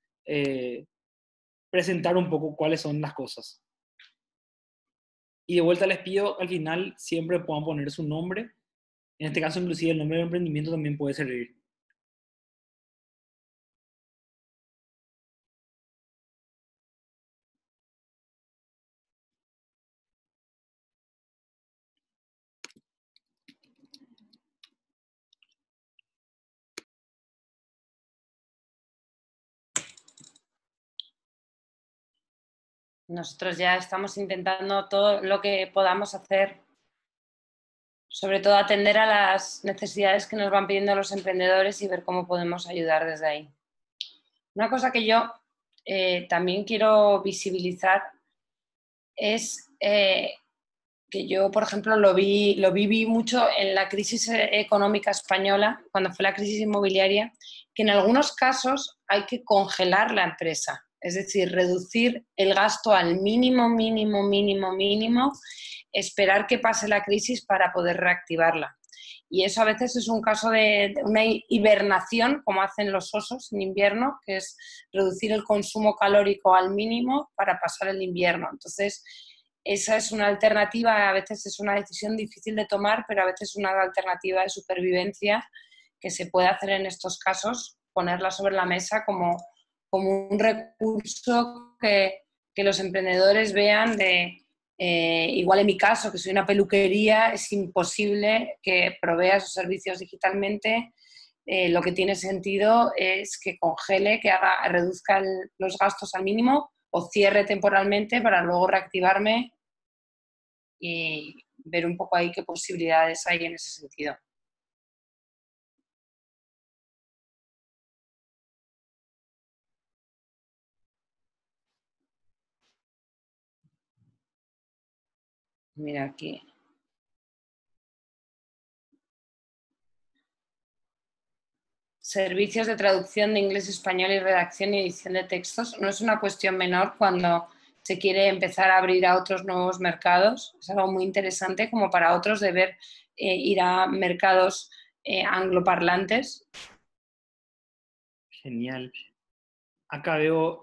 presentar un poco cuáles son las cosas. Y de vuelta les pido, al final, siempre puedan poner su nombre. En este caso, inclusive, el nombre del emprendimiento también puede servir. Nosotros ya estamos intentando todo lo que podamos hacer, sobre todo atender a las necesidades que nos van pidiendo los emprendedores y ver cómo podemos ayudar desde ahí. Una cosa que yo también quiero visibilizar es que yo, por ejemplo, lo viví mucho en la crisis económica española, cuando fue la crisis inmobiliaria, que en algunos casos hay que congelar la empresa. Es decir, reducir el gasto al mínimo, esperar que pase la crisis para poder reactivarla. Y eso a veces es un caso de una hibernación, como hacen los osos en invierno, que es reducir el consumo calórico al mínimo para pasar el invierno. Entonces, esa es una alternativa, a veces es una decisión difícil de tomar, pero a veces es una alternativa de supervivencia que se puede hacer en estos casos, ponerla sobre la mesa como un recurso que los emprendedores vean de, igual en mi caso, que soy una peluquería, es imposible que provea sus servicios digitalmente. Lo que tiene sentido es que congele, que reduzca los gastos al mínimo o cierre temporalmente para luego reactivarme y ver un poco ahí qué posibilidades hay en ese sentido. Mira aquí. Servicios de traducción de inglés, español y redacción y edición de textos. No es una cuestión menor cuando se quiere empezar a abrir a otros nuevos mercados. Es algo muy interesante como para otros de ver ir a mercados angloparlantes. Genial. Acá veo...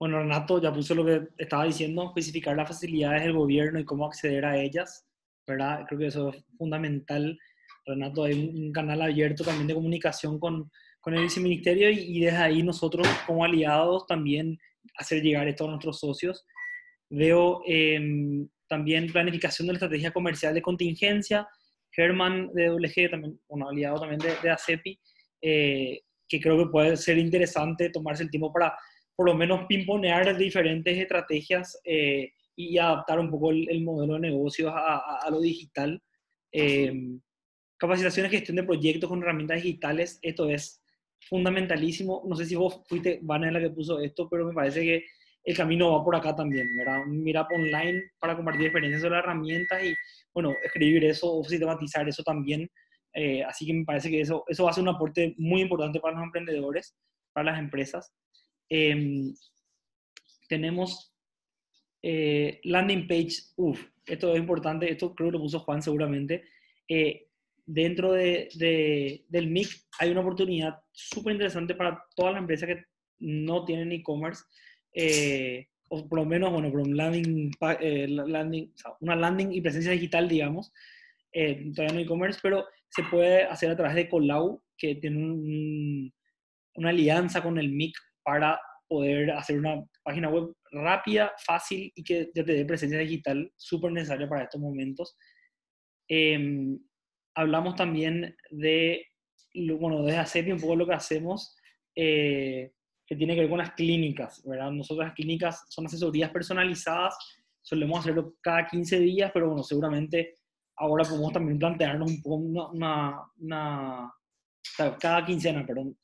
Bueno, Renato ya puso lo que estaba diciendo, especificar las facilidades del gobierno y cómo acceder a ellas, ¿verdad? Creo que eso es fundamental. Renato, hay un canal abierto también de comunicación con el viceministerio y desde ahí nosotros como aliados también hacer llegar esto a nuestros socios. Veo también planificación de la estrategia comercial de contingencia. Germán de WG, también, bueno, aliado también de ASEPY, que creo que puede ser interesante tomarse el tiempo para... por lo menos pimponear diferentes estrategias y adaptar un poco el modelo de negocios a lo digital. Capacitaciones, gestión de proyectos con herramientas digitales, esto es fundamentalísimo. No sé si vos fuiste, Vanessa, la que puso esto, pero me parece que el camino va por acá también, ¿verdad? Un meetup online para compartir experiencias sobre herramientas y, bueno, escribir eso o sistematizar eso también. Así que me parece que eso va a ser un aporte muy importante para los emprendedores, para las empresas. Tenemos landing page, esto es importante, esto creo que lo puso Juan seguramente. Dentro del MIC hay una oportunidad súper interesante para todas las empresas que no tienen e-commerce, o por lo menos, bueno, por un una landing y presencia digital, digamos, todavía no e-commerce, pero se puede hacer a través de Colau, que tiene una alianza con el MIC para poder hacer una página web rápida, fácil y que te dé presencia digital súper necesaria para estos momentos. Hablamos también de ASEPY, un poco lo que hacemos, que tiene que ver con las clínicas, ¿verdad? Nosotros las clínicas son asesorías personalizadas, solemos hacerlo cada 15 días, pero bueno, seguramente ahora podemos también plantearnos un poco cada quincena, perdón,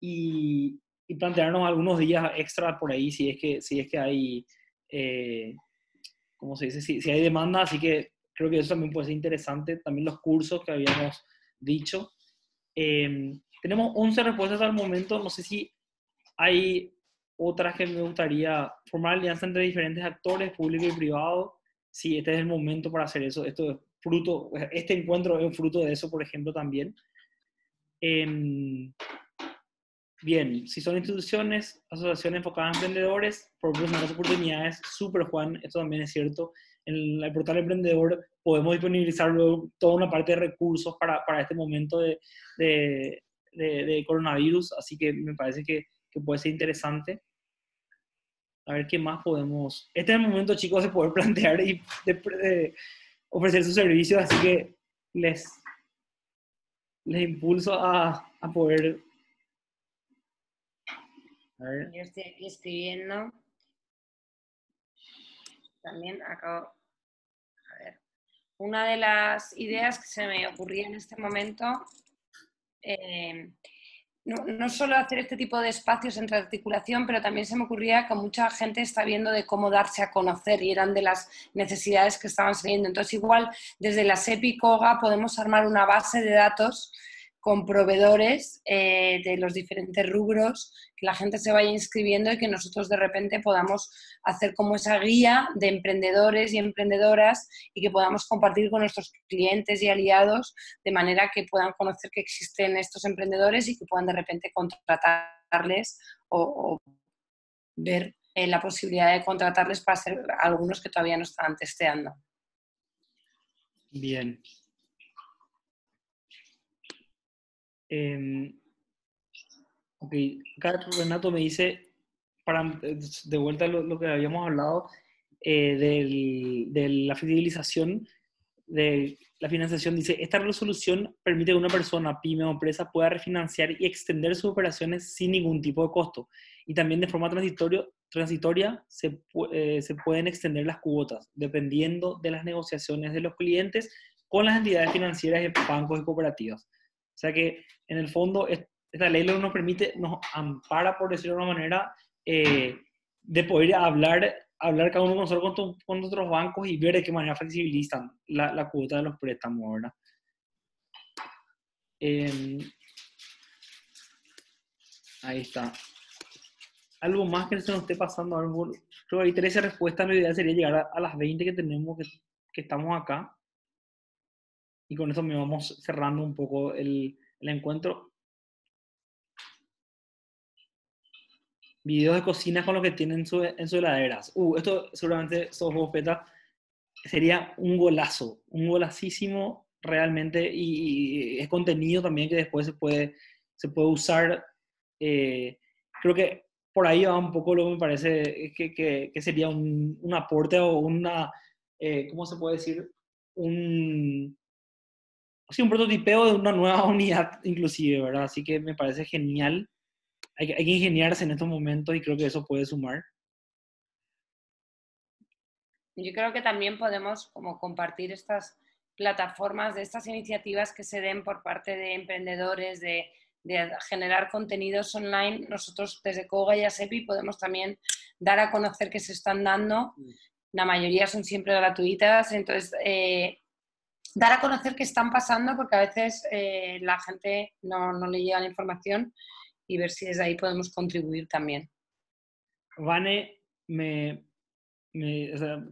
y plantearnos algunos días extra por ahí si es que hay, ¿cómo se dice? Si hay demanda, así que creo que eso también puede ser interesante. También los cursos que habíamos dicho. Tenemos 11 respuestas al momento, no sé si hay otras que me gustaría. Formar alianza entre diferentes actores, público y privado. Sí, este es el momento para hacer eso. Este encuentro es fruto de eso, por ejemplo, también. Bien, si son instituciones, asociaciones enfocadas a emprendedores, proporcionar las oportunidades. Súper, Juan, esto también es cierto. En el portal emprendedor podemos disponibilizar luego toda una parte de recursos para este momento de coronavirus, así que me parece que puede ser interesante. A ver qué más podemos... Este es el momento, chicos, de poder plantear y de ofrecer sus servicios, así que les impulso a poder... A ver. Yo estoy aquí escribiendo. También acabo... A ver. Una de las ideas que se me ocurría en este momento... No solo hacer este tipo de espacios entre articulación, pero también se me ocurría que mucha gente está viendo de cómo darse a conocer y eran de las necesidades que estaban saliendo. Entonces, igual, desde la ASEPY KOGA podemos armar una base de datos con proveedores de los diferentes rubros, que la gente se vaya inscribiendo y que nosotros de repente podamos hacer como esa guía de emprendedores y emprendedoras y que podamos compartir con nuestros clientes y aliados de manera que puedan conocer que existen estos emprendedores y que puedan de repente contratarles o ver la posibilidad de contratarles para hacer algunos que todavía no están testeando. Bien. Ok, acá Renato me dice, de vuelta a lo que habíamos hablado, de la fidelización, de la financiación, dice, esta resolución permite que una persona, pyme o empresa, pueda refinanciar y extender sus operaciones sin ningún tipo de costo. Y también de forma transitoria se pueden extender las cuotas, dependiendo de las negociaciones de los clientes con las entidades financieras, bancos y cooperativas. O sea que, en el fondo, esta ley lo que nos permite, nos ampara, por decirlo de una manera, de poder hablar cada uno con nosotros, con nuestros bancos y ver de qué manera flexibilizan la cuota de los préstamos, ¿verdad? Ahí está. Algo más que se nos esté pasando. Creo que hay 13 respuestas. Lo ideal sería llegar a las 20 que tenemos, que estamos acá. Y con eso me vamos cerrando un poco el encuentro. Videos de cocina con lo que tienen en sus heladeras. Esto seguramente sos vos, Peta. Sería un golazo. Un golacísimo realmente. Y es contenido también que después se puede usar. Creo que por ahí va un poco lo que me parece que sería un aporte o una... ¿cómo se puede decir? Un prototipeo de una nueva unidad, inclusive, ¿verdad? Así que me parece genial. Hay que ingeniarse en estos momentos y creo que eso puede sumar. Yo creo que también podemos como compartir estas plataformas de estas iniciativas que se den por parte de emprendedores, de generar contenidos online. Nosotros desde KOGA y ASEPY podemos también dar a conocer que se están dando. La mayoría son siempre gratuitas, entonces... dar a conocer qué están pasando, porque a veces la gente no le llega la información y ver si desde ahí podemos contribuir también. Vane, o sea,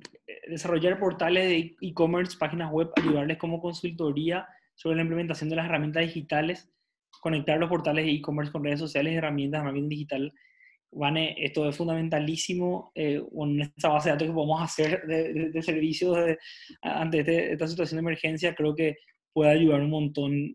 desarrollar portales de e-commerce, páginas web, ayudarles como consultoría sobre la implementación de las herramientas digitales, conectar los portales de e-commerce con redes sociales, herramientas, marketing digital. Vane, esto es fundamentalísimo con esta base de datos que podemos hacer de servicios ante esta situación de emergencia. Creo que puede ayudar un montón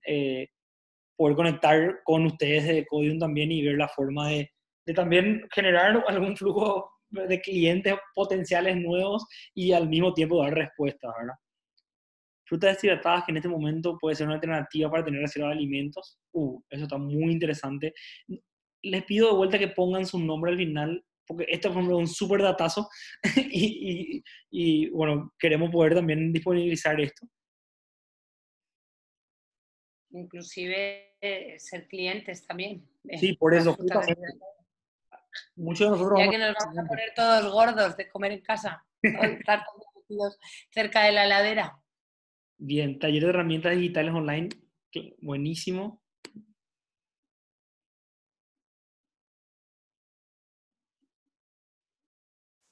poder conectar con ustedes de Codium también y ver la forma de también generar algún flujo de clientes potenciales nuevos y al mismo tiempo dar respuestas, ¿verdad? Frutas deshidratadas que en este momento puede ser una alternativa para tener reserva de alimentos. Eso está muy interesante. Les pido de vuelta que pongan su nombre al final, porque esto fue un súper datazo y bueno, queremos poder también disponibilizar esto. Inclusive ser clientes también. Sí, por eso. Muchos de nosotros... Ya que nos vamos a poner todos gordos de comer en casa, o estar cerca de la heladera. Bien, taller de herramientas digitales online, buenísimo.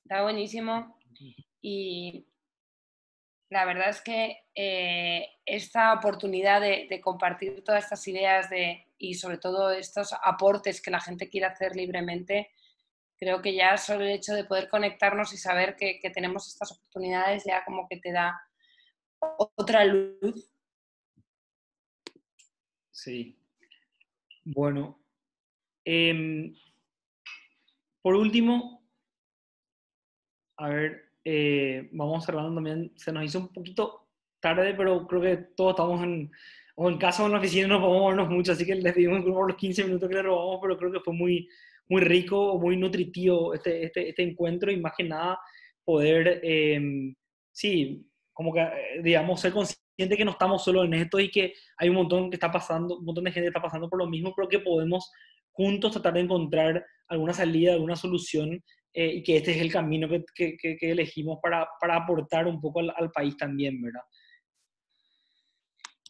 Está buenísimo y la verdad es que esta oportunidad de compartir todas estas ideas de y sobre todo estos aportes que la gente quiere hacer libremente. Creo que ya solo el hecho de poder conectarnos y saber que tenemos estas oportunidades ya como que te da otra luz. Sí. Bueno. Por último, a ver, vamos cerrando también. Se nos hizo un poquito tarde, pero creo que todos estamos en casa o en la oficina, no podemos movernos mucho, así que les pedimos por los 15 minutos que les robamos, pero creo que fue muy rico, muy nutritivo este encuentro, y más que nada poder, sí, como que, digamos, ser consciente que no estamos solos en esto y que hay un montón que está pasando, un montón de gente que está pasando por lo mismo, pero que podemos juntos tratar de encontrar alguna salida, alguna solución, y que este es el camino que elegimos para aportar un poco al país también, ¿verdad?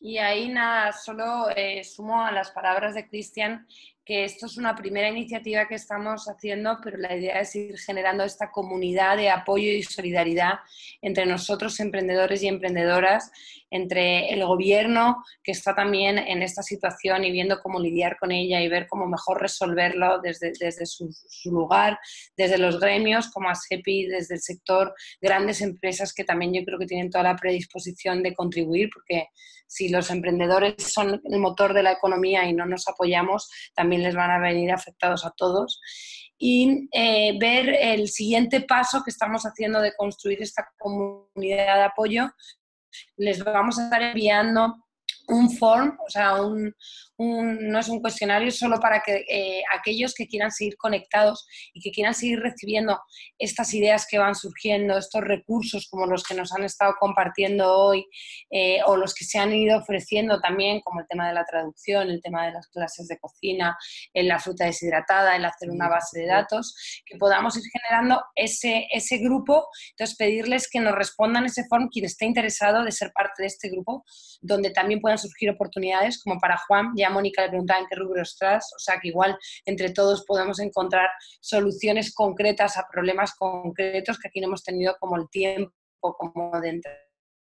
Y ahí nada, solo sumo a las palabras de Cristian que esto es una primera iniciativa que estamos haciendo, pero la idea es ir generando esta comunidad de apoyo y solidaridad entre nosotros, emprendedores y emprendedoras, entre el gobierno, que está también en esta situación y viendo cómo lidiar con ella y ver cómo mejor resolverlo desde su lugar, desde los gremios como ASEPY, desde el sector, grandes empresas que también yo creo que tienen toda la predisposición de contribuir, porque si los emprendedores son el motor de la economía y no nos apoyamos, también les van a venir afectados a todos. Y ver el siguiente paso que estamos haciendo de construir esta comunidad de apoyo. Les vamos a estar enviando un form, o sea, no es un cuestionario, solo para que aquellos que quieran seguir conectados y que quieran seguir recibiendo estas ideas que van surgiendo, estos recursos como los que nos han estado compartiendo hoy, o los que se han ido ofreciendo también, como el tema de la traducción, el tema de las clases de cocina, en la fruta deshidratada, el hacer una base de datos, que podamos ir generando ese grupo. Entonces, pedirles que nos respondan ese form quien esté interesado de ser parte de este grupo, donde también puedan surgir oportunidades, como para Juan. Ya Mónica le preguntaba en qué rubro estás, o sea que igual entre todos podemos encontrar soluciones concretas a problemas concretos que aquí no hemos tenido como el tiempo, como de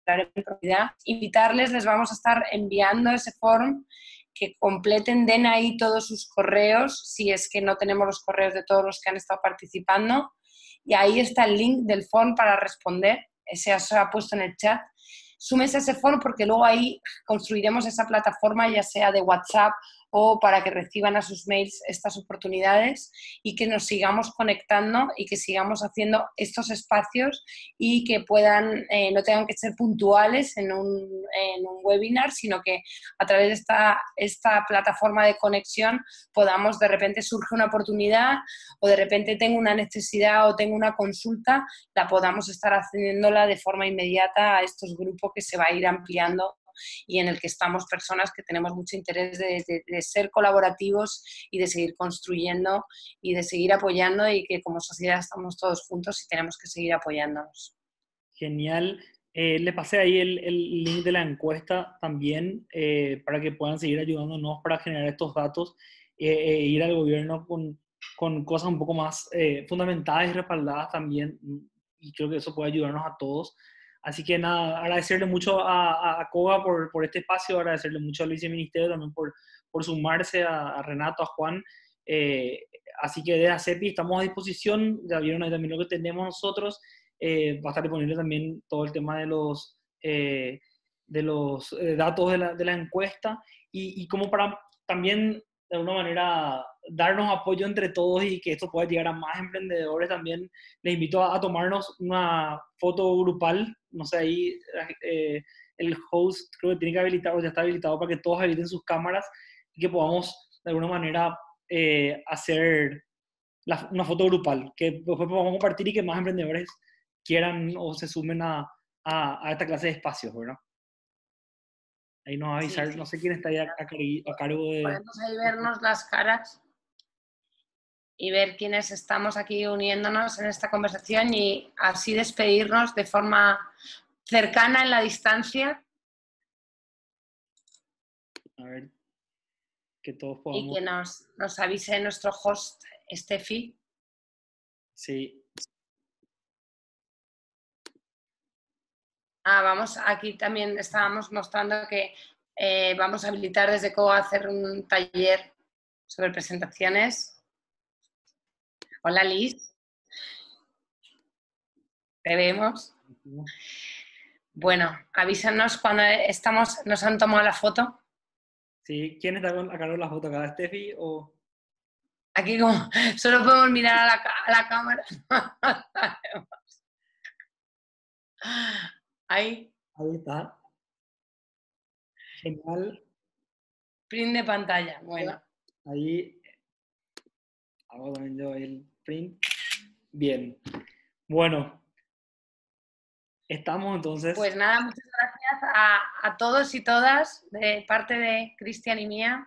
entrar en propiedad. Invitarles, les vamos a estar enviando ese form, que completen, den ahí todos sus correos, si es que no tenemos los correos de todos los que han estado participando, y ahí está el link del form para responder, ese se ha puesto en el chat. Súmense a ese foro porque luego ahí construiremos esa plataforma, ya sea de WhatsApp o para que reciban a sus mails estas oportunidades, y que nos sigamos conectando y que sigamos haciendo estos espacios y que puedan, no tengan que ser puntuales en un webinar, sino que a través de esta plataforma de conexión podamos, de repente surge una oportunidad o de repente tengo una necesidad o tengo una consulta, la podamos estar haciéndola de forma inmediata a estos grupos que se va a ir ampliando y en el que estamos personas que tenemos mucho interés de ser colaborativos y de seguir construyendo y de seguir apoyando, y que como sociedad estamos todos juntos y tenemos que seguir apoyándonos. Genial. Le pasé ahí el link de la encuesta también, para que puedan seguir ayudándonos para generar estos datos, ir al gobierno con cosas un poco más fundamentadas y respaldadas también, y creo que eso puede ayudarnos a todos. Así que nada, agradecerle mucho a KOGA por este espacio, agradecerle mucho al viceministerio también por sumarse, a Renato, a Juan. Así que desde ASEPY estamos a disposición, ya vieron ahí también lo que tenemos nosotros. Va a estar disponible también todo el tema de los datos de la encuesta. Y como para también, de alguna manera, darnos apoyo entre todos y que esto pueda llegar a más emprendedores también. Les invito a tomarnos una foto grupal. No sé, ahí el host creo que tiene que habilitar, o ya está habilitado, para que todos habiliten sus cámaras y que podamos, de alguna manera, hacer una foto grupal, que después podamos compartir y que más emprendedores quieran o se sumen a esta clase de espacios, ¿verdad? Ahí nos va a avisar, sí. No sé quién está ahí a cargo de... Podemos ahí vernos las caras y ver quiénes estamos aquí uniéndonos en esta conversación y así despedirnos de forma cercana en la distancia. A ver, que todos podamos... Y que nos avise nuestro host, Steffi. Sí. Vamos, aquí también estábamos mostrando que Vamos a habilitar desde KOGA a hacer un taller sobre presentaciones. Hola, Liz. Te vemos. Bueno, avísanos cuando estamos, nos han tomado la foto. Sí, ¿quién está sacando la foto acá? ¿Steffi o...? Aquí como solo podemos mirar a la cámara. Ahí. Ahí está. Genial. Print de pantalla, bueno. Ahí. Hago también yo el print. Bien. Bueno. Estamos entonces... Pues nada, muchas gracias a todos y todas de parte de Cristian y mía.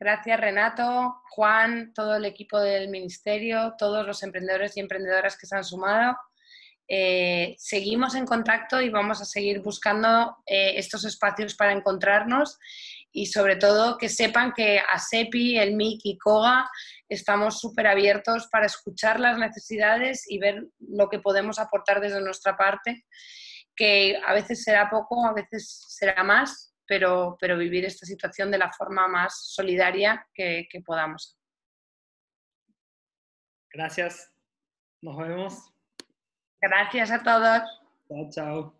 Gracias Renato, Juan, todo el equipo del ministerio, todos los emprendedores y emprendedoras que se han sumado. Seguimos en contacto y vamos a seguir buscando estos espacios para encontrarnos y sobre todo que sepan que ASEPY, el MIC y KOGA estamos súper abiertos para escuchar las necesidades y ver lo que podemos aportar desde nuestra parte, que a veces será poco, a veces será más, pero vivir esta situación de la forma más solidaria que podamos. Gracias, nos vemos. Gracias a todos. Chao, chao.